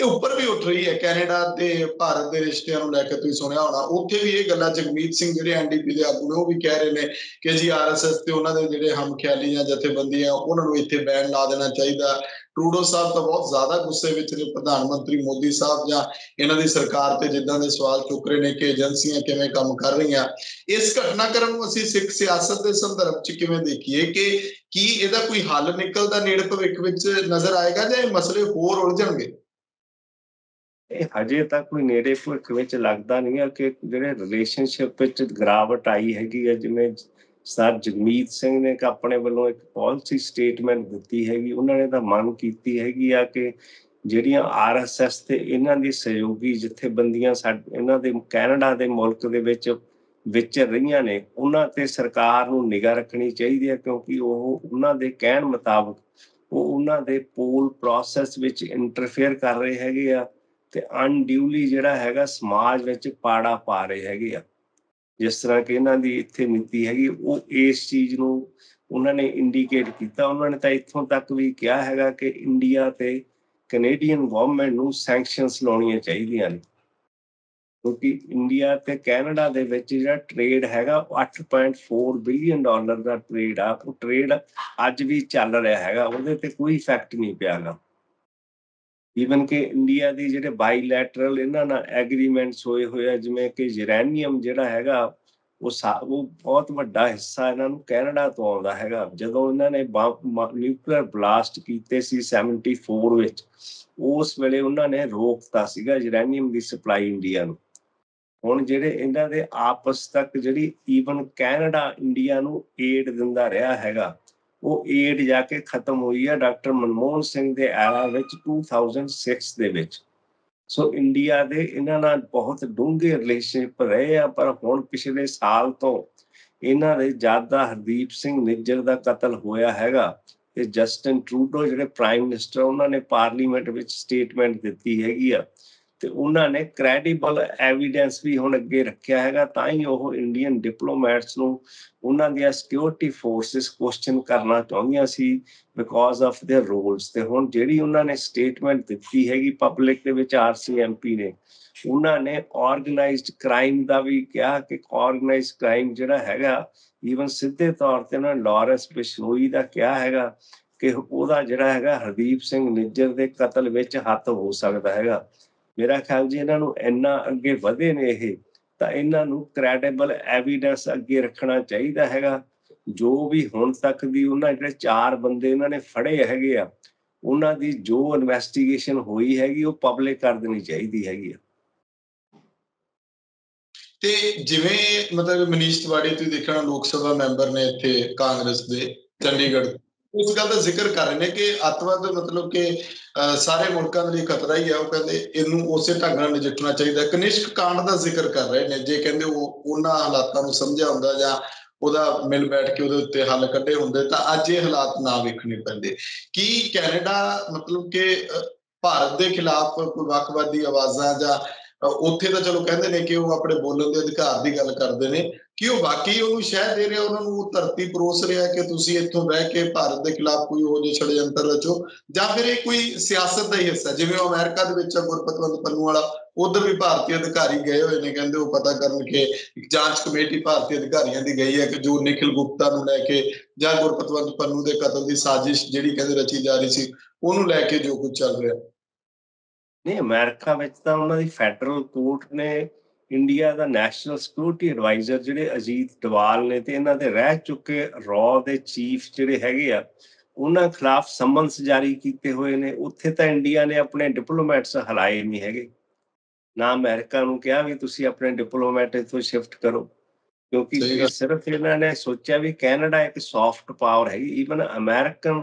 इह उपर भी उठ रही है। कैनेडा ते भारत दे रिश्तिआं नूं लैके तुसीं सुणिआ होणा, उत्थे भी इह गल्लां जगमीत सिंह जिहड़े एनडीपी दे आगू ने ओह भी कह रहे ने कि जी आरएसएस ते उहनां दे जिहड़े हमख्याली जां जथेबंदी आ उहनां नूं इत्थे बैन ला देना चाहीदा। ट्रूडो साहब तो बहुत ज्यादा गुस्से विच ने, प्रधानमंत्री मोदी साहब जां इहनां दी सरकार ते जिद्दां दे सवाल चुक रहे ने कि एजेंसियां किवें काम कर रहीआं। इस घटनाक्रम नूं असीं सिख सियासत दे संदर्भ च किवें देखीए कि की इहदा कोई हल निकलदा नेड़ भविख विच नज़र आएगा जां इह मसले होर उलझणगे? हजे तक कोई नेड़े भविख विच लगदा नहीं है कि जिहड़े रिलेशनशिप विच गिरावट आई हैगी है। जिवें सर जगमीत सिंह ने अपने वालों एक पॉलिसी स्टेटमेंट दी हैगी, उन्होंने तो मांग की हैगी आ कि ਜਿਹੜੀਆਂ आरएसएस ਤੇ ਇਹਨਾਂ ਦੀ सहयोगी ਜਥੇਬੰਦੀਆਂ ਇਹਨਾਂ ਦੇ ਕੈਨੇਡਾ ਦੇ ਮੁਲਕ ਦੇ ਵਿੱਚ ਰਹੀਆਂ ਨੇ ਉਹਨਾਂ ਤੇ ਸਰਕਾਰ ਨੂੰ ਨਿਗਾਹ ਰੱਖਣੀ ਚਾਹੀਦੀ ਹੈ, ਕਿਉਂਕਿ ਉਹ ਉਹਨਾਂ ਦੇ ਕਹਿਣ ਮੁਤਾਬਕ ਉਹ ਉਹਨਾਂ ਦੇ ਪੋਲ ਪ੍ਰੋਸੈਸ ਵਿੱਚ ਇੰਟਰਫੇਅਰ ਕਰ ਰਹੇ ਹੈਗੇ ਆ ਤੇ ਅਨਡਿਊਲੀ ਜਿਹੜਾ ਹੈਗਾ ਸਮਾਜ ਵਿੱਚ ਪਾੜਾ ਪਾ ਰਹੇ ਹੈਗੇ ਆ। जिस तरह की इन्हों की इतने नीति हैगी वो इस चीज़ को उन्होंने इंडीकेट किया। उन्होंने तो इतों तक भी कहा है कि इंडिया ते कैनेडियन गवर्नमेंट नूं सैंक्शनस लाउणियां चाहिदियां ने, क्योंकि इंडिया ते कैनेडा दे विच जिहड़ा ट्रेड हैगा 8.4 बिलियन डॉलर का ट्रेड आ, वो ट्रेड अज भी चल रहा हैगा, उहदे ते कोई इफैक्ट नहीं पियागा। ਈਵਨ कि इंडिया की ਜਿਹੜੇ ਬਾਈਲੈਟਰਲ ਇਹਨਾਂ ਨਾਲ ਐਗਰੀਮੈਂਟਸ ਹੋਏ ਹੋਏ ਆ, ਜਿਵੇਂ ਕਿ ਯੂਰੇਨੀਅਮ ਜਿਹੜਾ ਹੈਗਾ ਉਹ ਬਹੁਤ ਵੱਡਾ ਹਿੱਸਾ ਇਹਨਾਂ ਨੂੰ ਕੈਨੇਡਾ ਤੋਂ ਆਉਂਦਾ ਹੈਗਾ। ਜਦੋਂ ਇਹਨਾਂ ਨੇ ਨਿਊਕਲੀਅਰ ਬਲਾਸਟ ਕੀਤੇ ਸੀ 74 ਵਿੱਚ, ਉਸ ਵੇਲੇ ਉਹਨਾਂ ਨੇ ਰੋਕਤਾ ਸੀਗਾ ਯੂਰੇਨੀਅਮ ਦੀ ਸਪਲਾਈ ਇੰਡੀਆ ਨੂੰ। ਹੁਣ ਜਿਹੜੇ ਇਹਨਾਂ ਦੇ ਆਪਸ ਤੱਕ ਜਿਹੜੀ ਈਵਨ ਕੈਨੇਡਾ ਇੰਡੀਆ ਨੂੰ ਏਡ ਦਿੰਦਾ ਰਿਹਾ ਹੈਗਾ, वो एड जाके खत्म हुई है डॉक्टर मनमोहन सिंह के एरा विच 2006 दे विच। सो इंडिया दे इन्हां नाल बहुत डूंघे रिलेशनशिप रहे आ, पर हुण पिछले साल तो इन्हां दे जादा हरदीप सिंह निज्जर दा कतल होया हैगा ते जस्टिन ट्रूडो जिहड़े प्राइम मिनिस्टर उन्होंने पार्लीमेंट विच स्टेटमेंट दित्ती हैगी आ ते उन्होंने क्रैडिबल एविडेंस भी हुण अगे रखिया हैगा, तां ही ओह इंडियन डिप्लोमैट्स नूं उन्हां दियां सिक्योरिटी फोर्सिस क्वेश्चन करना चाहुंदियां सी बिकॉज ऑफ देयर रोल्स। ते हुण जिहड़ी उन्हां ने स्टेटमेंट दित्ती हैगी पब्लिक दे विच आरसीएमपी ने, उन्हां ने ऑर्गेनाइज्ड क्राइम दा भी कहा कि ऑर्गेनाइज्ड क्राइम जिहड़ा हैगा ईवन सीधे तौर ते उन्हां लॉरेंस बिश्नोई दा कहा हैगा कि ओहदा जिहड़ा हैगा हरदीप सिंह निज्जर दे कतल विच हत्थ हो सकदा हैगा। मेरा ख्याल जी इन्हों इन्ना अगे वधे ने ये तो इन्हों क्रैडिबल एविडेंस अगे रखना चाहिए हैगा। जो भी हुण तक दी उन्होंने जिहड़े 4 बंदे इन्होंने फड़े हैगे आ उन्हां दी जो इन्वेस्टिगेशन होई हैगी वो पब्लिक कर देनी चाहिए हैगी। ते जिवें मतलब मनीष तिवाड़ी तुसीं देखना लोक सभा मैंबर ने इत्थे कांग्रेस दे चंडीगढ़ उस गल का जिक्र कर रहे हैं कि अतवाद मतलब कि सारे मुल्कों के लिए खतरा ही है, वो कहते इनू उस ढंग नाल नजिठना चाहिए। कनिष्क कांड का जिक्र कर रहे हैं, जे कहते उन्होंने हालातों को समझा होंदा जां उहदा मिल बैठ के उहदे हल कड्ढे होंदे तां अज ये हालात ना वेखने पैंदे। कि कैनेडा मतलब कि भारत के खिलाफ कोई वखवादी आवाज़ां जां उत्थे तां चलो कहते हैं कि वो अपने बोलण के अधिकार की गल करते हैं कि वह वाकई उन्होंने शह दे रहे, उन्होंने धरती परोस रहा है कि तुसीं इत्थों बह के भारत के खिलाफ कोई हो जे छड़यंत्र रचो, जां फिर ये कोई सियासत का ही हिस्सा जिवें अमेरिका दे विच गुरपतवंत पन्नू वाला उधर भी भारतीय अधिकारी गए हुए ने, कहते वह पता करन के जांच कमेटी भारतीय अधिकारियों की गई है कि जो निखिल गुप्ता नूं लैके जां गुरपतवंत पन्नू के कतल की साजिश जिहड़ी कहते रची जा रही सी उहनूं लैके जो कुछ चल रहा नहीं अमेरिका विच तां उन्हां दी फैडरल कोर्ट ने इंडिया का नैशनल सिक्योरिटी एडवाइजर जिहड़े अजीत डवाल ने ते इन्हां दे रह चुके रॉ दे चीफ जिहड़े हैगे आ उन्हां खिलाफ समन्स जारी कीते होए ने। उत्थे तां इंडिया ने अपने डिप्लोमैट्स हलाए नहीं हैगे, ना अमेरिका नूं कहा भी तुसीं अपने डिप्लोमैट इत्थों शिफ्ट करो, क्योंकि सिर्फ इन्हां ने सोचा भी कैनेडा एक सॉफ्ट पावर हैगी। ईवन अमेरिकन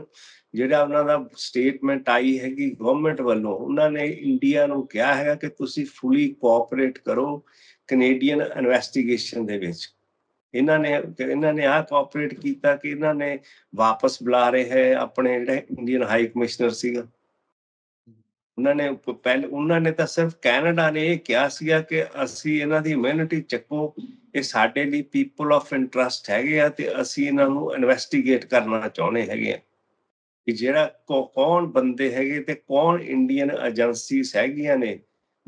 ਜਿਹੜਾ ਉਹਨਾਂ ਦਾ ਸਟੇਟਮੈਂਟ आई ਹੈਗੀ ਗਵਰਨਮੈਂਟ ਵੱਲੋਂ, ਉਹਨਾਂ ਨੇ ਇੰਡੀਆ ਨੂੰ ਕਿਹਾ ਹੈਗਾ ਕਿ ਤੁਸੀਂ ਫੁਲੀ ਕੋਆਪਰੇਟ ਕਰੋ ਕੈਨੇਡੀਅਨ ਇਨਵੈਸਟੀਗੇਸ਼ਨ ਦੇ ਵਿੱਚ। ਇਹਨਾਂ ਨੇ ਆਹ ਕੋਆਪਰੇਟ ਕੀਤਾ ਕਿ ਇਹਨਾਂ ਨੇ ਵਾਪਸ ਬੁਲਾ ਰਹੇ ਹੈ ਆਪਣੇ ਜਿਹੜਾ ਇੰਡੀਅਨ ਹਾਈ ਕਮਿਸ਼ਨਰ ਸੀਗਾ। उन्होंने पहले उन्होंने तो सिर्फ कैनेडा ने यह कहा सीगा कि असी इन्हां दी इम्यूनिटी चक्को, ये साडे लई पीपल ऑफ इंटरस्ट हैगे आ ते असी इन्हां नूं इन्वेस्टिगेट करना चाहुंदे हैगे आ कि जिहड़ा कौन बंदे हैगे ते कौन इंडियन एजेंसीज हैगियां ने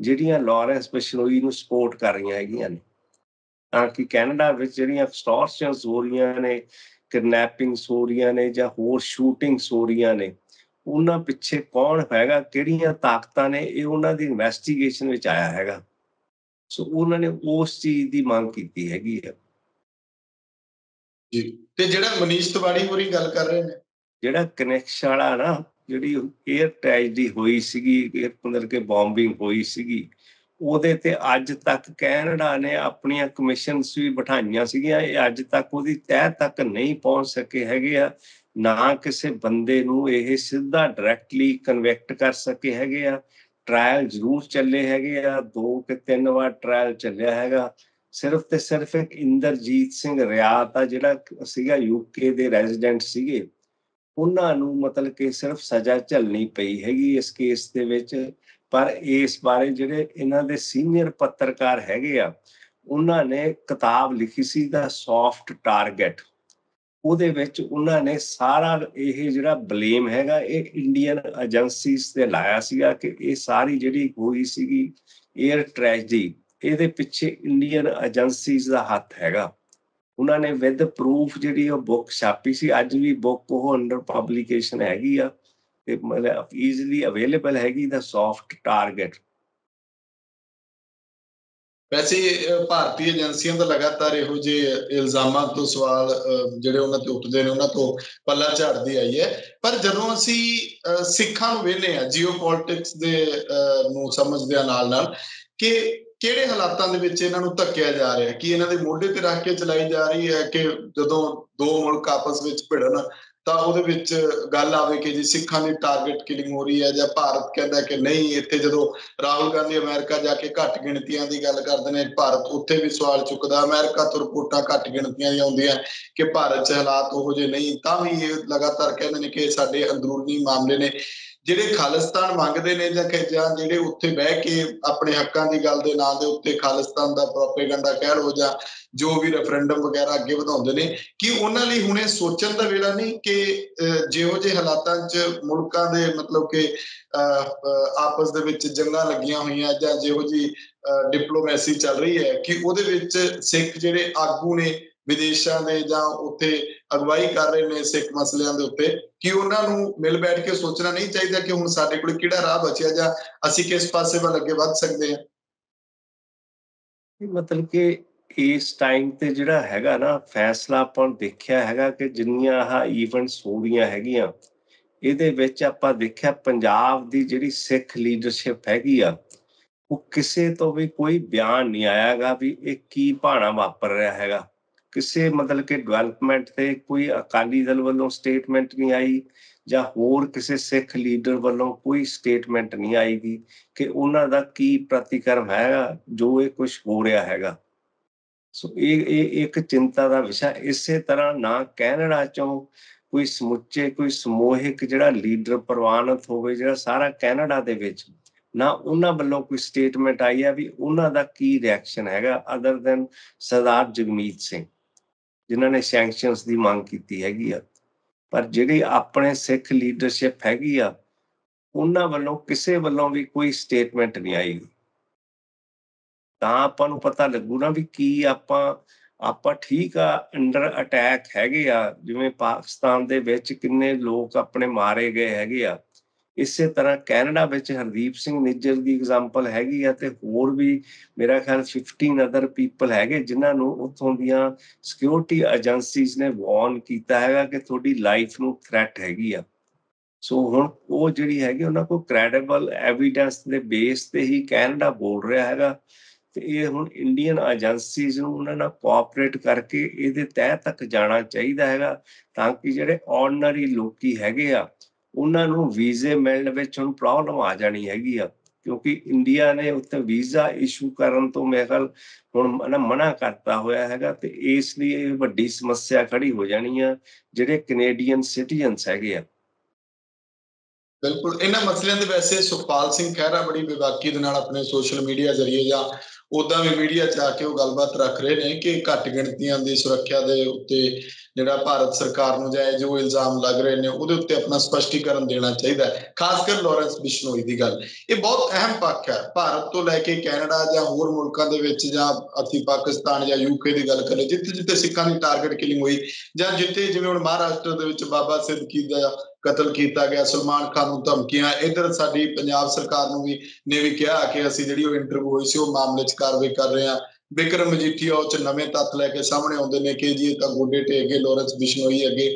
जिहड़ियां लॉरेंस बिश्नोई नूं सपोर्ट कर रहियां हैगियां ने, तां कि कैनेडा विच जिहड़ियां एक्सटॉर्शनस हो रहियां ने, किडनैपिंग्स हो रहियां ने जां होर शूटिंग्स हो रहियां ने, उन्हां पिछे कौन हैगा, किहड़ियां ताकतां ने, ये उन्हां दी इन्वेस्टिगेशन विच आया हैगा। सो उन्होंने उस चीज़ की मांग की हैगी है जी। ते जिहड़ा मनीष तिवारी होरी गल कर रहे हैं, जिहड़ा कनेक्शन वाला ना, जिहड़ी एयर ट्रैजेडी होई सीगी, एयरपोर्ट के बॉम्बिंग होई सीगी, ਉਹਦੇ ਤੇ ਅੱਜ ਤੱਕ ਕੈਨੇਡਾ ਨੇ ਆਪਣੀਆਂ ਕਮਿਸ਼ਨਸ ਵੀ ਬਿਠਾਈਆਂ ਸੀਗੀਆਂ, ਇਹ ਅੱਜ ਤੱਕ ਉਹਦੀ ਤਹਿ ਤੱਕ ਨਹੀਂ ਪਹੁੰਚ ਸਕੇ ਹੈਗੇ ਆ, ਨਾ ਕਿਸੇ ਬੰਦੇ ਨੂੰ ਇਹ ਸਿੱਧਾ ਡਾਇਰੈਕਟਲੀ ਕਨਵੈਕਟ ਕਰ ਸਕੇ ਹੈਗੇ ਆ। ਟ੍ਰਾਇਲ ਜ਼ਰੂਰ ਚੱਲੇ ਹੈਗੇ ਆ, 2 ਕਿ 3 ਵਾਰ ਟ੍ਰਾਇਲ ਚੱਲਿਆ ਹੈਗਾ। ਸਿਰਫ ਤੇ ਸਿਰਫ ਇੱਕ ਇੰਦਰਜੀਤ ਸਿੰਘ ਰਿਆਤ ਆ ਜਿਹੜਾ ਸੀਗਾ UK ਦੇ ਰੈਜ਼ੀਡੈਂਟ ਸੀਗੇ, ਉਹਨਾਂ ਨੂੰ ਮਤਲਬ ਕਿ ਸਿਰਫ ਸਜ਼ਾ ਝੱਲਣੀ ਪਈ ਹੈਗੀ ਇਸ ਕੇਸ ਦੇ ਵਿੱਚ। पर इस बारे जिहड़े इन्हां दे सीनियर पत्रकार हैगे आ, उन्हां ने किताब लिखी सी दा सॉफ्ट टारगेट, उहदे विच उन्हां ने सारा ये जिहड़ा बलेम हैगा ये इंडियन एजेंसीज ते लाया सीगा कि ये सारी जिहड़ी होई सीगी एयर ट्रैजेडी इहदे पिछे इंडियन एजेंसीज दा हत्थ हैगा। उन्हां ने विद प्रूफ जिहड़ी ओह बुक छापी सी, अज भी बुक ओह अंडर पब्लिकेशन हैगी आ, मतलब ईजली अवेलेबल हैगी द सॉफ्ट टारगेट। वैसे भारतीय एजेंसियां तो लगातार इहो जे इल्जामां तो सवाल जिहड़े उन्हां ते उठदे ने उन्हां तो पल्ला झाड़दी आई है, पर जदों असी सिखां नूं वेने आ जियोपॉलिटिक्स दे नूं समझदे आ नाल नाल कि ਕਿਹੜੇ ਹਾਲਾਤਾਂ ਦੇ ਵਿੱਚ ਇਹਨਾਂ ਨੂੰ ਧੱਕਿਆ ਜਾ ਰਿਹਾ, ਕਿ ਇਹਨਾਂ ਦੇ ਮੋਢੇ ਤੇ ਰੱਖ ਕੇ ਚਲਾਈ ਜਾ ਰਹੀ ਹੈ ਕਿ ਜਦੋਂ ਦੋ ਮੁਲਕ ਆਪਸ ਵਿੱਚ ਭਿੜਨ ਤਾਂ ਉਹਦੇ ਵਿੱਚ ਗੱਲ ਆਵੇ ਕਿ ਜੀ ਸਿੱਖਾਂ ਦੀ ਟਾਰਗੇਟ ਕਿਲਿੰਗ ਹੋ ਰਹੀ ਹੈ, ਜਾਂ ਭਾਰਤ ਕਹਿੰਦਾ ਕਿ ਨਹੀਂ ਇੱਥੇ, ਜਦੋਂ ਰਾਹੁਲ ਗਾਂਧੀ ਅਮਰੀਕਾ ਜਾ ਕੇ ਘੱਟ ਗਿਣਤੀਆਂ ਦੀ ਗੱਲ ਕਰਦੇ ਨੇ ਭਾਰਤ ਉੱਥੇ ਵੀ ਸਵਾਲ ਚੁੱਕਦਾ, ਅਮਰੀਕਾ ਤੋਂ ਰਿਪੋਰਟਾਂ ਘੱਟ ਗਿਣਤੀਆਂ ਦੀਆਂ ਆਉਂਦੀਆਂ ਕਿ ਭਾਰਤ 'ਚ ਹਾਲਾਤ ਉਹੋ ਜਿਹੇ ਨਹੀਂ, ਤਾਂ ਵੀ ਇਹ ਲਗਾਤਾਰ ਕਹਿੰਦੇ ਨੇ ਕਿ ਸਾਡੇ ਅੰਦਰੂਨੀ ਮਾਮਲੇ ਨੇ ਜਿਹੜੇ ਖਾਲਿਸਤਾਨ ਮੰਗਦੇ ਨੇ, ਜਾਂ ਜਿਹੜੇ ਉੱਥੇ ਬਹਿ ਕੇ ਆਪਣੇ ਹੱਕਾਂ ਦੀ ਗੱਲ ਦੇ ਨਾਂ ਦੇ ਉੱਤੇ ਖਾਲਿਸਤਾਨ ਦਾ ਪ੍ਰੋਪੇਗੈਂਡਾ ਕਹਿ ਲਓ ਜਾਂ ਜੋ ਵੀ ਰੈਫਰੈਂਡਮ ਵਗੈਰਾ ਅੱਗੇ ਵਧਾਉਂਦੇ ਨੇ, ਕਿ ਉਹਨਾਂ ਲਈ ਹੁਣੇ ਸੋਚਣ ਦਾ ਵੇਲਾ ਨਹੀਂ ਕਿ ਜਿਹੋ ਜਿਹੇ ਹਾਲਾਤਾਂ 'ਚ ਮੁਲਕਾਂ ਦੇ ਮਤਲਬ ਕਿ ਆਪਸ ਦੇ ਵਿੱਚ ਜੰਗਾਂ ਲੱਗੀਆਂ ਹੋਈਆਂ ਜਾਂ ਜਿਹੋ ਜਿਹੀ ਡਿਪਲੋਮੈਸੀ ਚੱਲ ਰਹੀ ਹੈ ਕਿ ਉਹਦੇ ਵਿੱਚ ਸਿੱਖ ਜਿਹੜੇ ਆਗੂ ਨੇ ਵਿਦੇਸ਼ਾਂ ਦੇ ਜਾਂ ਉੱਥੇ ਅਗਵਾਈ ਕਰ ਰਹੇ ਨੇ ਸਿੱਖ ਮਸਲਿਆਂ ਦੇ ਉੱਤੇ, ਕਿ ਉਹਨਾਂ ਨੂੰ ਮਿਲ ਬੈਠ ਕੇ ਸੋਚਣਾ ਨਹੀਂ ਚਾਹੀਦਾ ਕਿ ਹੁਣ ਸਾਡੇ ਕੋਲ ਕਿਹੜਾ ਰਾਹ ਬਚਿਆ ਜਾਂ ਅਸੀਂ ਕਿਸ ਪਾਸੇ ਵੱਲ ਅੱਗੇ ਵੱਧ ਸਕਦੇ ਹਾਂ। ਮਤਲਬ ਕਿ ਇਸ ਟਾਈਮ ਤੇ ਜਿਹੜਾ ਹੈਗਾ ਨਾ ਫੈਸਲਾ ਆਪਾਂ ਦੇਖਿਆ ਹੈਗਾ ਕਿ ਜਿੰਨੀਆਂ ਆਹ ਈਵੈਂਟਸ ਹੋ ਰਹੀਆਂ ਹੈਗੀਆਂ ਇਹਦੇ ਵਿੱਚ ਆਪਾਂ ਦੇਖਿਆ ਪੰਜਾਬ ਦੀ ਜਿਹੜੀ ਸਿੱਖ ਲੀਡਰਸ਼ਿਪ ਹੈਗੀ ਆ ਉਹ ਕਿਸੇ ਤੋਂ ਵੀ ਕੋਈ ਬਿਆਨ ਨਹੀਂ ਆਇਆ ਹੈਗਾ ਵੀ ਇਹ ਕੀ ਭਾਣਾ ਵਾਪਰ ਰਿਹਾ ਹੈਗਾ। ਕਿਸੇ ਮਤਲਬ ਕਿ ਡਿਵੈਲਪਮੈਂਟ 'ਤੇ ਕੋਈ ਅਕਾਲੀ ਦਲ ਵੱਲੋਂ ਸਟੇਟਮੈਂਟ ਨਹੀਂ ਆਈ ਜਾਂ ਹੋਰ ਕਿਸੇ ਸਿੱਖ ਲੀਡਰ ਵੱਲੋਂ ਕੋਈ ਸਟੇਟਮੈਂਟ ਨਹੀਂ ਆਏਗੀ ਕਿ ਉਹਨਾਂ ਦਾ ਕੀ ਪ੍ਰਤੀਕਰਮ ਹੈਗਾ ਜੋ ਇਹ ਕੁਛ ਹੋ ਰਿਹਾ ਹੈਗਾ। ਸੋ ਇਹ ਇੱਕ ਚਿੰਤਾ ਦਾ ਵਿਸ਼ਾ। ਇਸੇ ਤਰ੍ਹਾਂ ਨਾ ਕੈਨੇਡਾ 'ਚੋਂ ਕੋਈ ਸਮੁੱਚੇ ਕੋਈ ਸਮੂਹਿਕ ਜਿਹੜਾ ਲੀਡਰ ਪ੍ਰਵਾਨਿਤ ਹੋਵੇ ਜਿਹੜਾ ਸਾਰਾ ਕੈਨੇਡਾ ਦੇ ਵਿੱਚ, ਨਾ ਉਹਨਾਂ ਵੱਲੋਂ ਕੋਈ ਸਟੇਟਮੈਂਟ ਆਈ ਹੈ ਵੀ ਉਹਨਾਂ ਦਾ ਕੀ ਰਿਐਕਸ਼ਨ ਹੈਗਾ ਅਦਰ ਦੈਨ ਸਰਦਾਰ ਜਗਮੀਤ ਸਿੰਘ ਜਿਨ੍ਹਾਂ ਨੇ ਸੈਂਕਸ਼ਨਸ ਦੀ ਮੰਗ ਕੀਤੀ ਹੈਗੀ ਆ। ਪਰ ਜਿਹੜੀ ਆਪਣੇ ਸਿੱਖ ਲੀਡਰਸ਼ਿਪ ਹੈਗੀ ਆ ਉਹਨਾਂ ਵੱਲੋਂ ਕਿਸੇ ਵੱਲੋਂ ਵੀ ਕੋਈ ਸਟੇਟਮੈਂਟ ਨਹੀਂ ਆਈ, ਤਾਂ ਆਪਾਂ ਨੂੰ ਪਤਾ ਲੱਗੂ ਨਾ ਵੀ ਕੀ ਆਪਾਂ ਠੀਕ ਆ ਅੰਡਰ ਅਟੈਕ ਹੈਗੇ ਆ। ਜਿਵੇਂ ਪਾਕਿਸਤਾਨ ਦੇ ਵਿੱਚ ਕਿੰਨੇ ਲੋਕ ਆਪਣੇ ਮਾਰੇ ਗਏ ਹੈਗੇ ਆ, ਇਸੇ ਤਰ੍ਹਾਂ ਕੈਨੇਡਾ ਵਿੱਚ ਹਰਦੀਪ ਸਿੰਘ ਨਿੱਜਰ ਦੀ ਐਗਜ਼ਾਮਪਲ ਹੈਗੀ ਆ ਤੇ ਹੋਰ ਵੀ ਮੇਰਾ ਖਿਆਲ 15 ਅਦਰ ਪੀਪਲ ਹੈਗੇ ਜਿਨ੍ਹਾਂ ਨੂੰ ਉੱਥੋਂ ਦੀਆਂ ਸਿਕਿਉਰਿਟੀ ਏਜੰਸੀਜ਼ ਨੇ ਵਾਰਨ ਕੀਤਾ ਹੈਗਾ ਕਿ ਤੁਹਾਡੀ ਲਾਈਫ ਨੂੰ ਥ੍ਰੈਟ ਹੈਗੀ ਆ। ਸੋ ਹੁਣ ਉਹ ਜਿਹੜੀ ਹੈਗੀ ਉਹਨਾਂ ਕੋਲ ਕ੍ਰੈਡੀਬਲ ਐਵੀਡੈਂਸ ਦੇ ਬੇਸ ਤੇ ਹੀ ਕੈਨੇਡਾ ਬੋਲ ਰਿਹਾ ਹੈਗਾ ਤੇ ਇਹ ਹੁਣ ਇੰਡੀਅਨ ਏਜੰਸੀਜ਼ ਨੂੰ ਉਹਨਾਂ ਨਾਲ ਕੋਆਪਰੇਟ ਕਰਕੇ ਇਹਦੇ ਤਹਿ ਤੱਕ ਜਾਣਾ ਚਾਹੀਦਾ ਹੈਗਾ ਤਾਂ ਕਿ ਜਿਹੜੇ ਆਰਡੀਨਰੀ ਲੋਕੀ ਹੈਗੇ ਆ ਉਹਨਾਂ ਨੂੰ ਵੀਜ਼ੇ ਮਿਲਣ ਵਿੱਚ ਹੁਣ ਪ੍ਰੋਬਲਮ ਆ ਜਾਣੀ ਹੈਗੀ ਆ, ਕਿਉਂਕਿ ਇੰਡੀਆ ਨੇ ਉੱਥੇ ਵੀਜ਼ਾ ਇਸ਼ੂ ਕਰਨ ਤੋਂ ਮੇਰੇ ਖਿਆਲ ਹੁਣ ਮਨਾ ਕਰਤਾ ਹੋਇਆ ਹੈਗਾ ਤੇ ਇਸ ਲਈ ਇਹ ਵੱਡੀ ਸਮੱਸਿਆ ਖੜੀ ਹੋ ਜਾਣੀ ਆ ਜਿਹੜੇ ਕੈਨੇਡੀਅਨ ਸਿਟੀਜ਼ਨਸ ਹੈਗੇ ਆ। बिल्कुल इन्होंने मसलों के वैसे सुखपाल सिंह खैरा बड़ी बेबाकी दे नाल अपने सोशल मीडिया जरिए या उदा भी मीडिया च आके वो गलबात रख रहे हैं कि घट गिणतियां की सुरक्षा के उत्ते जिहड़ा भारत सरकार नूं जाए जो इल्जाम लग रहे हैं उहदे उत्ते अपना स्पष्टीकरण देना चाहिए, खासकर लॉरेंस बिश्नोई की गल। ये बहुत अहम पक्ष है भारत तो लैके कैनेडा या होर मुल्कां दे विच या असी पाकिस्तान या यूके की गल करें जिथे जिथे सिखां की टारगेट किलिंग हुई या जिथे जिवें हुण महाराष्ट्र दे विच बाबा सिद्दीकी दा कतल किया गया, सलमान खान को धमकियां, इधर साडी पंजाब सरकार नूं भी कहा कि असीं जिहड़ी ओह इंटरव्यू हुई सी ओह मामले च कार्रवाई कर रहे हैं। बिक्रम मजीठिया उस नवे तत्त लैके सामने आते हैं कि जी तो गोडे टेक गए लॉरेंस बिश्नोई अगे।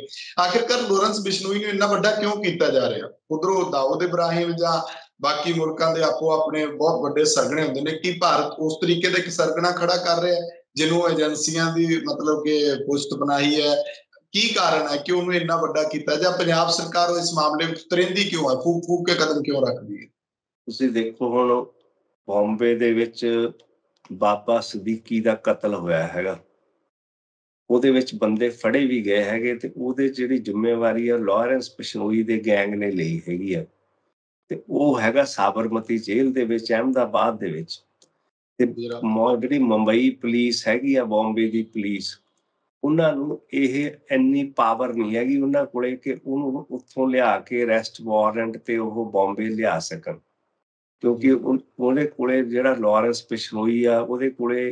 आखिरकार लॉरेंस बिश्नोई ने इन्ना वड्डा क्यों किया जा रहा? उधरों दाऊद इब्राहिम या बाकी मुल्कां दे आपो अपने बहुत वड्डे सरगने होंदे ने कि भारत उस तरीके का एक सरगना खड़ा कर रहा है जिन्हों एजेंसियां दी मतलब कि पुष्ट बनाई है। की कारण है कि उन्होंने इन्ना वड्डा किया जां पंजाब सरकार इस मामले में तरिंदी क्यों है, फूक फूक के कदम क्यों रखती है? तुसीं देखो हुण बॉम्बे दे विच बाबा सदीकी का कतल होया हैगा, उहदे विच बंदे फड़े भी गए हैगे ते उहदे जिहड़ी जिम्मेवारी है लॉरेंस बिश्नोई दे गैंग ने लई हैगी है ते ओह हैगा साबरमती जेल दे विच अहमदाबाद दे विच ते जिहड़ी मुंबई पुलिस हैगी आ बॉम्बे दी पुलिस उन्हां नूं इह इन्नी पावर नहीं हैगी उन्हां कोले कि उहनूं उत्थों लिया के अरेस्ट वारंट ते ओह बॉम्बे लिया सकण, क्योंकि उन्होंने कोले जिहड़ा लॉरेंस बिश्नोई आ उहदे कोले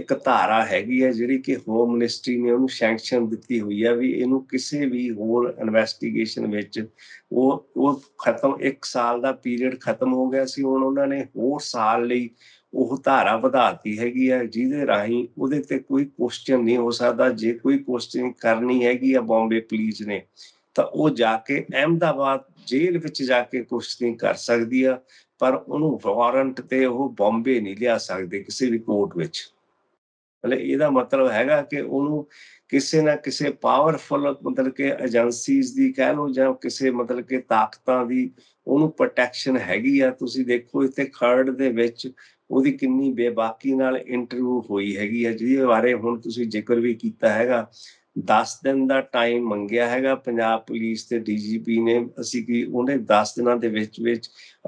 एक धारा हैगी है जिहड़ी कि होम मिनिस्ट्री ने उन्होंने सैंक्शन दी हुई है भी इहनूं किसी भी होर इन्वेस्टिगेशन विच वो खत्म 1 साल का पीरियड खत्म हो गया सी, हुण उन्हों ने होर साल लई वह धारा वधाती हैगी है जिहदे राही उहदे ते कोई क्वेश्चन नहीं हो सकता। जे कोई क्वेश्चन करनी हैगी आ बॉम्बे पुलिस ने तो वह जाके अहमदाबाद जेल विच जाके क्वेश्चनिंग कर सकती है पर उन्होंने वारंट ते वह बॉम्बे नहीं लिया सकते किसी भी कोर्ट विच। मतलब इहदा मतलब हैगा कि उन्होंने किसी ना किसी पावरफुल मतलब कि एजेंसीज की कह लो जां किसी मतलब कि ताकतां दी उन्होंने प्रोटैक्शन हैगी आ। तुसीं देखो इत्थे खर्ड़ दे विच ਉਹਦੀ ਕਿੰਨੀ ਬੇਬਾਕੀ ਨਾਲ ਇੰਟਰਵਿਊ ਹੋਈ ਹੈਗੀ ਹੈ ਜਿਹਦੇ ਬਾਰੇ ਹੁਣ ਤੁਸੀਂ ਜ਼ਿਕਰ ਵੀ ਕੀਤਾ ਹੈਗਾ। 10 ਦਿਨ ਦਾ ਟਾਈਮ ਮੰਗਿਆ ਹੈਗਾ ਪੰਜਾਬ ਪੁਲਿਸ ਤੇ DGP ਨੇ, ਅਸੀਂ ਕਿ ਉਹਨੇ 10 ਦਿਨਾਂ ਦੇ ਵਿੱਚ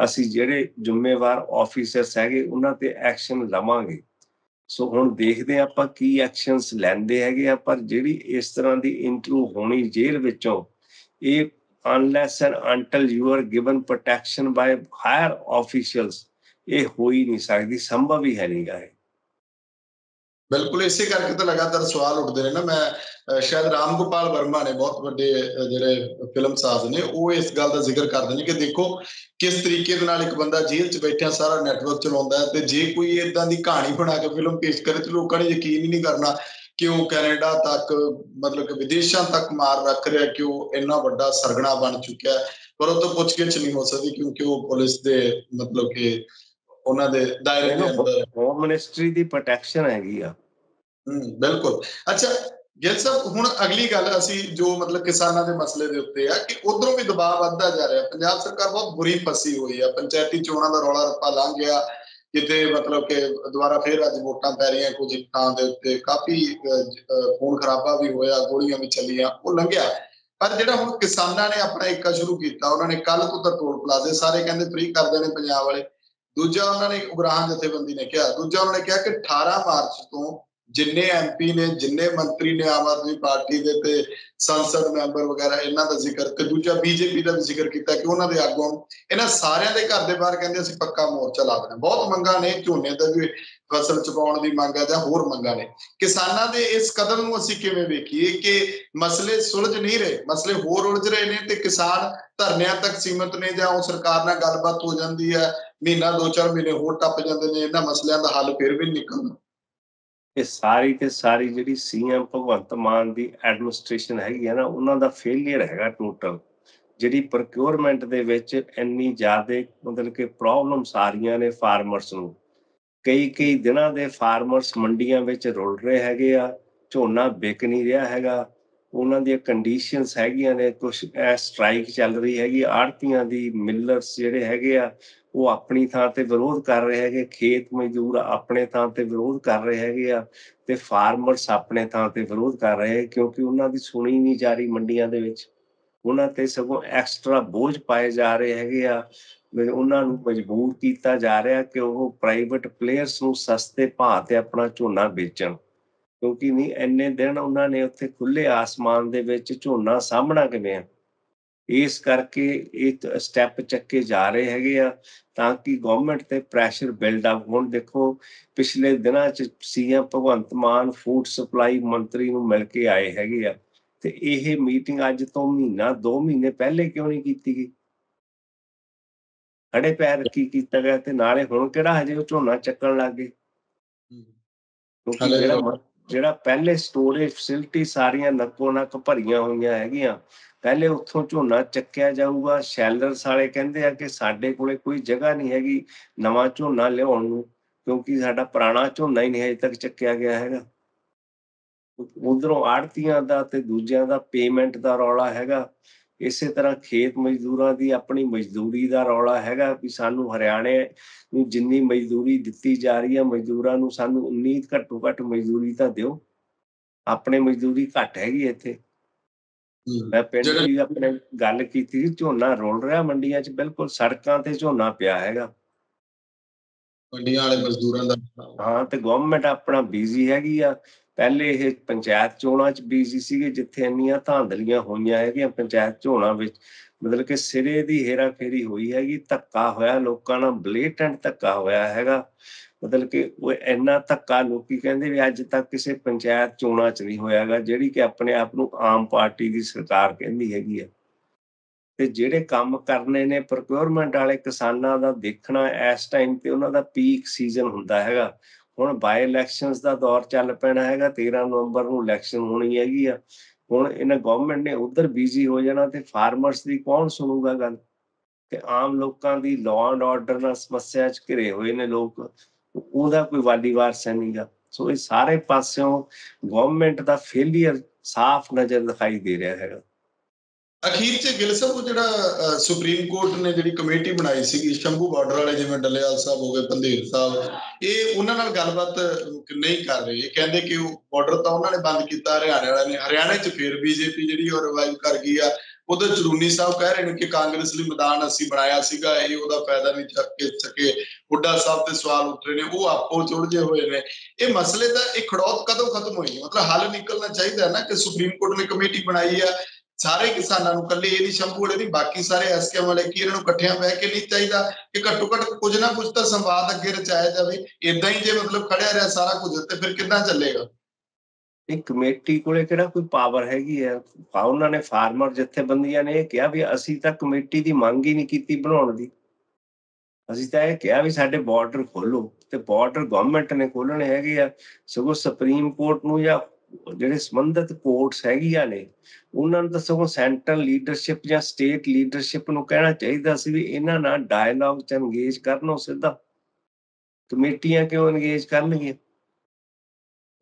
ਅਸੀਂ ਜਿਹੜੇ ਜ਼ਿੰਮੇਵਾਰ ਆਫੀਸਰਸ ਹੈਗੇ ਉਹਨਾਂ ਤੇ ਐਕਸ਼ਨ ਲਵਾਂਗੇ। ਸੋ ਹੁਣ ਦੇਖਦੇ ਆਪਾਂ ਕੀ ਐਕਸ਼ਨਸ ਲੈਂਦੇ ਹੈਗੇ ਆ, ਪਰ ਜਿਹੜੀ ਇਸ ਤਰ੍ਹਾਂ ਦੀ ਇੰਟਰਵਿਊ ਹੋਣੀ ਜੇਲ੍ਹ ਵਿੱਚੋਂ ਇਹ unless and until you are given protection by higher officials ये हो ही नहीं सकती, संभव ही है नहीं है। बिल्कुल इसी करके तो लगातार सवाल उठते हैं ना। मैं शायद राम गोपाल वर्मा ने बहुत बड़े जिहड़े फिल्म साज ने वो इस गल का जिक्र करते हैं कि देखो किस तरीके दे नाल एक बंदा जेल च बैठा सारा नैटवर्क चलाउंदा है, जे कोई इदां दी कहानी बना के फिल्म पेश करे तो लोगों ने यकीन ही नहीं करना कि वो कैनेडा तक मतलब कि विदेशों तक मार रख रहा है, कि वो इन्ना वड्डा सरगना बन चुका है। पर वो तो पुछगिछ नहीं हो सकती क्योंकि वो पुलिस के मतलब कि बिल्कुल। अच्छा गिल साहब हुण अगली गल असीं जो मतलब किसानां दे मसले दे उत्ते आ कि उधरों भी दबाव वधदा जा रहा है। पंजाब सरकार बहुत बुरी फसी हुई है, पंचायती चोणां दा रौला रप्पा लंघ गया किते मतलब कि दुबारा फिर अज वोटां पै रहियां कुछ थां दे उत्ते, काफी खून खराबा भी होया, गोलियां भी चलियां, वो लंघिया। पर जिहड़ा हुण किसानां ने अपना इक्का शुरू कीता, उन्हां ने कल तो टोल प्लाजे सारे कहंदे फ्री कर देने पंजाब वाले, दूजा उन्होंने उग्राह जथेबंदी ने कहा, दूजा उन्होंने कहा कि 18 मार्च तो जिन्ने MP ने जिन्ने मंत्री ने आम आदमी पार्टी के संसद मैंबर वगैरह इन्हों का जिक्र तो दूजा BJP का भी जिक्र किया कि उन्होंने आगू इन्होंने सारे के घर के बाहर कहते असीं पक्का मोर्चा ला देना। बहुत मंगां ने, झोने का भी फसल चुकाउण दी मंग है जां होर मंगां ने। किसानां दे इस कदम नूं असीं किवें वेखीए कि मसले सुलझ नहीं रहे, मसले होर उलझ रहे ने ते किसान धरनियां तक सीमित ने जां उह सरकार नाल गलबात हो जांदी है, महीना 2-4 महीने होर टप जांदे ने, इन्हां मसलियां दा हल फिर भी निकलदा। ਇਹ ਸਾਰੀ ਤੇ ਸਾਰੀ ਜਿਹੜੀ CM ਭਗਵੰਤ ਮਾਨ ਦੀ ਐਡਮਿਨਿਸਟ੍ਰੇਸ਼ਨ ਹੈਗੀ ਹੈ ਨਾ ਉਹਨਾਂ ਦਾ ਫੇਲੀਅਰ ਹੈਗਾ ਟੋਟਲ। ਜਿਹੜੀ ਪ੍ਰੋਕਿਊਰਮੈਂਟ ਦੇ ਵਿੱਚ ਇੰਨੀ ਜ਼ਿਆਦਾ ਮਤਲਬ ਕਿ ਪ੍ਰੋਬਲਮਸ ਆ ਰਹੀਆਂ ਨੇ ਫਾਰਮਰਸ ਨੂੰ, ਕਈ ਦਿਨਾਂ ਦੇ ਫਾਰਮਰਸ ਮੰਡੀਆਂ ਵਿੱਚ ਰੁਲ ਰਹੇ ਹੈਗੇ ਆ, ਝੋਨਾ ਵਿਕ ਨਹੀਂ ਰਿਹਾ ਹੈਗਾ, ਉਹਨਾਂ ਦੀਆਂ ਕੰਡੀਸ਼ਨਸ ਹੈਗੀਆਂ ਨੇ, ਕੁਛ ਸਟ੍ਰਾਈਕ ਚੱਲ ਰਹੀ ਹੈਗੀ, ਆੜਤੀਆਂ ਦੀ ਮਿਲਰਸ ਜਿਹੜੇ ਹੈਗੇ ਆ ਉਹ ਆਪਣੀ ਥਾਂ ਤੇ ਵਿਰੋਧ ਕਰ ਰਹੇ ਹੈਗੇ, ਖੇਤ ਮਜ਼ਦੂਰ ਆਪਣੇ ਥਾਂ ਤੇ ਵਿਰੋਧ ਕਰ ਰਹੇ ਹੈਗੇ ਆ ਤੇ ਫਾਰਮਰਸ ਆਪਣੇ ਥਾਂ ਤੇ ਵਿਰੋਧ ਕਰ ਰਹੇ ਕਿਉਂਕਿ ਉਹਨਾਂ ਦੀ ਸੁਣੀ ਨਹੀਂ ਜਾ ਰਹੀ ਮੰਡੀਆਂ ਦੇ ਵਿੱਚ। उन्हां ते सगों एक्सट्रा बोझ पाए जा रहे हैं आ उन्हां नूं मजबूर कीता जा रहा कि वह प्राइवेट प्लेयर्स नूं सस्ते भाव ते अपना झोना बेचण क्योंकि नहीं इन्ने दिन उन्होंने उत्थे खुले आसमान दे विच झोना सामना किवें इस करके एक स्टैप चक्के जा रहे हैगे आ ताकि गवर्नमेंट ते प्रैशर बिल्डअप होण। देखो पिछले दिनां च सीएम भगवंत मान फूड सप्लाई मंत्री नूं मिल के आए हैगे आ ते इह मीटिंग अज तो महीना दो महीने पहले क्यों नहीं कीती गई? खड़े पैर की कीता गया ते नाले हुण किहड़ा हजे झोना चक्कण लग गए क्योंकि ਜਿਹੜਾ ਪਹਿਲੇ ਸਟੋਰੇਜ ਫੈਸਿਲਿਟੀ ਸਾਰੀਆਂ ਨੱਕੋ ਨੱਕ ਭਰੀਆਂ ਹੋਈਆਂ ਹੈਗੀਆਂ ਪਹਿਲੇ ਉੱਥੋਂ ਝੋਨਾ ਚੱਕਿਆ ਜਾਊਗਾ। ਸ਼ੈਲਰਸ ਵਾਲੇ ਕਹਿੰਦੇ ਆ ਕਿ ਸਾਡੇ ਕੋਲੇ ਕੋਈ ਜਗ੍ਹਾ ਨਹੀਂ ਹੈਗੀ ਨਵਾਂ ਝੋਨਾ ਲਿਆਉਣ ਨੂੰ ਕਿਉਂਕਿ ਸਾਡਾ ਪੁਰਾਣਾ ਝੋਨਾ ਹੀ ਨਹੀਂ ਅਜੇ ਤੱਕ ਚੱਕਿਆ ਗਿਆ ਹੈਗਾ। ਉਧਰੋਂ ਆੜਤੀਆਂ ਦਾ ਤੇ ਦੂਜਿਆਂ ਦਾ ਪੇਮੈਂਟ ਦਾ ਰੌਲਾ ਹੈਗਾ। ਇਸੇ ਤਰ੍ਹਾਂ ਖੇਤ ਮਜ਼ਦੂਰਾਂ ਦੀ ਆਪਣੀ ਮਜ਼ਦੂਰੀ ਦਾ ਰੌਲਾ ਹੈਗਾ ਵੀ ਸਾਨੂੰ ਹਰਿਆਣੇ ਨੂੰ ਜਿੰਨੀ ਮਜ਼ਦੂਰੀ ਦਿੱਤੀ ਜਾ ਰਹੀ ਹੈ ਮਜ਼ਦੂਰਾਂ ਨੂੰ ਸਾਨੂੰ ਉਨੀ ਘੱਟੋ ਘੱਟ ਮਜ਼ਦੂਰੀ ਤਾਂ ਦਿਓ ਆਪਣੇ ਮਜ਼ਦੂਰੀ ਘੱਟ ਹੈਗੀ ਇੱਥੇ। ਮੈਂ ਪਿੰਡ ਦੀ ਆਪਣੇ ਗੱਲ ਕੀਤੀ ਝੋਨਾ ਰੋਲ ਰਿਹਾ ਮੰਡੀਆਂ 'ਚ ਬਿਲਕੁਲ ਸੜਕਾਂ ਤੇ ਝੋਨਾ ਪਿਆ ਹੈਗਾ ਮੰਡੀਆਂ ਵਾਲੇ ਮਜ਼ਦੂਰਾਂ ਦਾ। ਹਾਂ ਤੇ ਗਵਰਨਮੈਂਟ ਆਪਣਾ ਬਿਜ਼ੀ ਹੈਗੀ ਆ। पहले यह पंचायत चोणा च बिजी सीगे जिथे इन्नियां धांधलियां होईयां है पंचायत चोणा मतलब कि सिरे की हेरा फेरी हुई हैगी धक्का होया लोकां नाल ब्लेटेंट धक्का होया हैगा मतलब कि इन्ना धक्का लोकी कहंदे वी अज तक किसी पंचायत चोणा च नहीं होया हैगा जिहड़ी कि अपने आप नूं आम पार्टी की सरकार कहंदी हैगी है। ते जिहड़े काम करने ने प्रोक्योरमेंट वाले किसानां दा देखना इस टाइम ते उन्हां दा पीक सीजन हुंदा हैगा। ਹੁਣ ਬਾਈ ਇਲੈਕਸ਼ਨਸ ਦਾ ਦੌਰ ਚੱਲ ਪੈਣਾ ਹੈਗਾ 13 ਨਵੰਬਰ ਨੂੰ ਇਲੈਕਸ਼ਨ ਹੋਣੀ ਹੈਗੀ ਆ। ਹੁਣ ਇਹਨਾਂ ਗਵਰਨਮੈਂਟ ਨੇ ਉਧਰ ਬਿਜ਼ੀ ਹੋ ਜਾਣਾ ਤੇ ਫਾਰਮਰਸ ਦੀ ਕੌਣ ਸੁਣੂਗਾ ਗੱਲ ਤੇ ਆਮ ਲੋਕਾਂ ਦੀ ਲਾਅ ਐਂਡ ਆਰਡਰ ਨਾਲ ਸਮੱਸਿਆ 'ਚ ਘਿਰੇ ਹੋਏ ਨੇ ਲੋਕ ਉਹਦਾ ਕੋਈ ਵਾਲੀ ਵਾਰਸ ਨਹੀਂਗਾ। ਸੋ ਇਹ ਸਾਰੇ ਪਾਸਿਓਂ ਗਵਰਨਮੈਂਟ ਦਾ ਫੇਲੀਅਰ ਸਾਫ਼ ਨਜ਼ਰ ਦਿਖਾਈ ਦੇ ਰਿਹਾ ਹੈਗਾ। ਅਖੀਰ 'ਚ ਗਿੱਲ ਸਾਹਿਬ ਉਹ ਜਿਹੜਾ ਸੁਪਰੀਮ ਕੋਰਟ ਨੇ ਜਿਹੜੀ ਕਮੇਟੀ ਬਣਾਈ ਸੀਗੀ ਸ਼ੰਭੂ ਬਾਰਡਰ ਵਾਲੇ ਜਿਵੇਂ ਡੱਲੇਵਾਲ ਸਾਹਿਬ ਹੋ ਗਏ ਪੰਧੇਰ ਸਾਹਿਬ ਇਹ ਉਹਨਾਂ ਨਾਲ ਗੱਲਬਾਤ ਨਹੀਂ ਕਰ ਰਹੇ। ਇਹ ਕਹਿੰਦੇ ਕਿ ਉਹ ਬਾਰਡਰ ਤਾਂ ਉਹਨਾਂ ਨੇ ਬੰਦ ਕੀਤਾ ਹਰਿਆਣੇ ਵਾਲਿਆਂ ਨੇ। ਹਰਿਆਣੇ 'ਚ ਫਿਰ ਬੀਜੇਪੀ ਜਿਹੜੀ ਉਹ ਰਿਵਾਈਵ ਕਰ ਗਈ ਆ। ਉਧਰ ਚਲੂਨੀ ਸਾਹਿਬ ਕਹਿ ਰਹੇ ਨੇ ਕਿ ਕਾਂਗਰਸ ਲਈ ਮੈਦਾਨ ਅਸੀਂ ਬਣਾਇਆ ਸੀਗਾ ਇਹ ਉਹਦਾ ਫਾਇਦਾ ਨਹੀਂ ਚੱਕ ਕੇ ਸਕੇ। ਹੁੱਡਾ ਸਾਹਿਬ ਤੇ ਸਵਾਲ ਉੱਠ ਰਹੇ ਨੇ ਉਹ ਆਪੋ ਚੁੜ ਜੇ ਹੋਏ ਨੇ। ਇਹ ਮਸਲੇ ਦਾ ਇਹ ਖੜੋਤ ਕਦੋਂ ਖਤਮ ਹੋਏਗੀ? ਮਤਲਬ ਹੱਲ ਨਿਕਲਣਾ ਚਾਹੀਦਾ ਨਾ ਕਿ ਸੁਪਰੀਮ ਕੋਰਟ ਨੇ ਕਮੇਟੀ ਬਣਾਈ ਆ ਸਾਰੇ ਕਿਸਾਨਾਂ ਨੂੰ ਇਕੱਲੇ ਇਹਦੀ ਸ਼ੰਭੂ ਵਾਲੇ ਦੀ ਬਾਕੀ ਸਾਰੇ ਐਸਕੇਐਮ ਵਾਲੇ ਕੀ ਇਹਨਾਂ ਨੂੰ ਇਕੱਠਿਆਂ ਬਹਿ ਕੇ ਨਹੀਂ ਚਾਹੀਦਾ ਕਿ ਘੱਟੋ ਘੱਟ ਕੁੱਝ ਨਾ ਕੁੱਝ ਤਾਂ ਸੰਵਾਦ ਅੱਗੇ ਰਚਾਇਆ ਜਾਵੇ? ਏਦਾਂ ਹੀ ਜੇ ਮਤਲਬ ਖੜਿਆ ਰਿਹਾ ਸਾਰਾ ਕੁਝ ਤੇ ਫਿਰ ਕਿੱਦਾਂ ਚੱਲੇਗਾ? ਇਹ ਕਮੇਟੀ ਕੋਲੇ ਕਿਹੜਾ ਕੋਈ ਪਾਵਰ ਹੈਗੀ ਹੈ? ਉਹਨਾਂ ਨੇ ਫਾਰਮਰ ਜਥੇਬੰਦੀਆਂ ਨੇ ਇਹ ਕਿਹਾ ਵੀ ਅਸੀਂ ਤਾਂ ਕਮੇਟੀ ਦੀ ਮੰਗ ਹੀ ਨਹੀਂ ਕੀਤੀ ਬਣਾਉਣ ਦੀ। ਅਸੀਂ ਤਾਂ ਇਹ ਕਿਹਾ ਵੀ ਸਾਡੇ ਬਾਰਡਰ ਖੋਲੋ ਤੇ ਬਾਰਡਰ ਗਵਰਨਮੈਂਟ ਨੇ ਖੋਲਣੇ ਹੈਗੇ ਆ। ਸਗੋਂ ਸੁਪਰੀਮ ਕੋਰਟ ਨੂੰ ਜਾਂ ਜਿਹੜੇ ਸੰਬੰਧਿਤ ਕੋਰਟਸ ਹੈਗੀਆਂ ਨੇ ਉਹਨਾਂ ਨੂੰ ਤਾਂ ਸਗੋਂ ਸੈਂਟਰਲ ਲੀਡਰਸ਼ਿਪ ਜਾਂ ਸਟੇਟ ਲੀਡਰਸ਼ਿਪ ਨੂੰ ਕਹਿਣਾ ਚਾਹੀਦਾ ਸੀ ਵੀ ਇਹਨਾਂ ਨਾਲ ਡਾਇਲੌਗ ਚ ਇੰਗੇਜ ਕਰਨ। ਉਹ ਸਿੱਧਾ ਕਮੇਟੀਆਂ ਕਿਉਂ ਇੰਗੇਜ ਕਰਨਗੀਆਂ?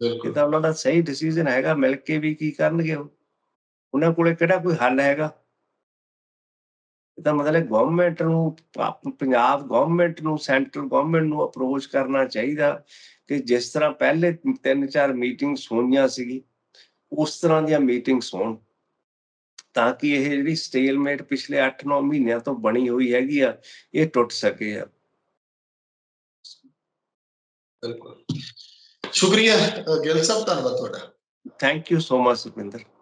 ਇਹ ਤਾਂ ਉਹਨਾਂ ਦਾ ਸਹੀ ਡਿਸੀਜਨ ਹੈਗਾ ਮਿਲ ਕੇ ਵੀ ਕੀ ਕਰਨਗੇ? ਉਹਨਾਂ ਕੋਲੇ ਕਿਹੜਾ ਕੋਈ ਹੱਲ ਹੈਗਾ? ਇਹ ਤਾਂ ਮਤਲਬ ਗਵਰਨਮੈਂਟ ਨੂੰ ਪੰਜਾਬ ਗਵਰਨਮੈਂਟ ਨੂੰ ਸੈਂਟਰਲ ਗਵਰਨਮੈਂਟ ਨੂੰ ਅਪਰੋਚ ਕਰਨਾ ਚਾਹੀਦਾ ਕਿ ਜਿਸ ਤਰ੍ਹਾਂ ਪਹਿਲੇ 3-4 ਮੀਟਿੰਗਸ ਹੋਈਆਂ ਸੀਗੀ ਉਸ ਤਰ੍ਹਾਂ ਦੀਆਂ ਮੀਟਿੰਗਸ ਹੋਣ ਤਾਂ ਕਿ ਇਹ ਜਿਹੜੀ ਸਟੇਲਮੇਟ ਪਿਛਲੇ 8-9 ਮਹੀਨਿਆਂ ਤੋਂ ਬਣੀ ਹੋਈ ਹੈਗੀ ਆ ਇਹ ਟੁੱਟ ਸਕੇ ਆ। ਬਿਲਕੁਲ ਸ਼ੁਕਰੀਆ ਗਿੱਲ ਸਾਹਿਬ, ਧੰਨਵਾਦ ਤੁਹਾਡਾ। Thank you so much Sukhwinder.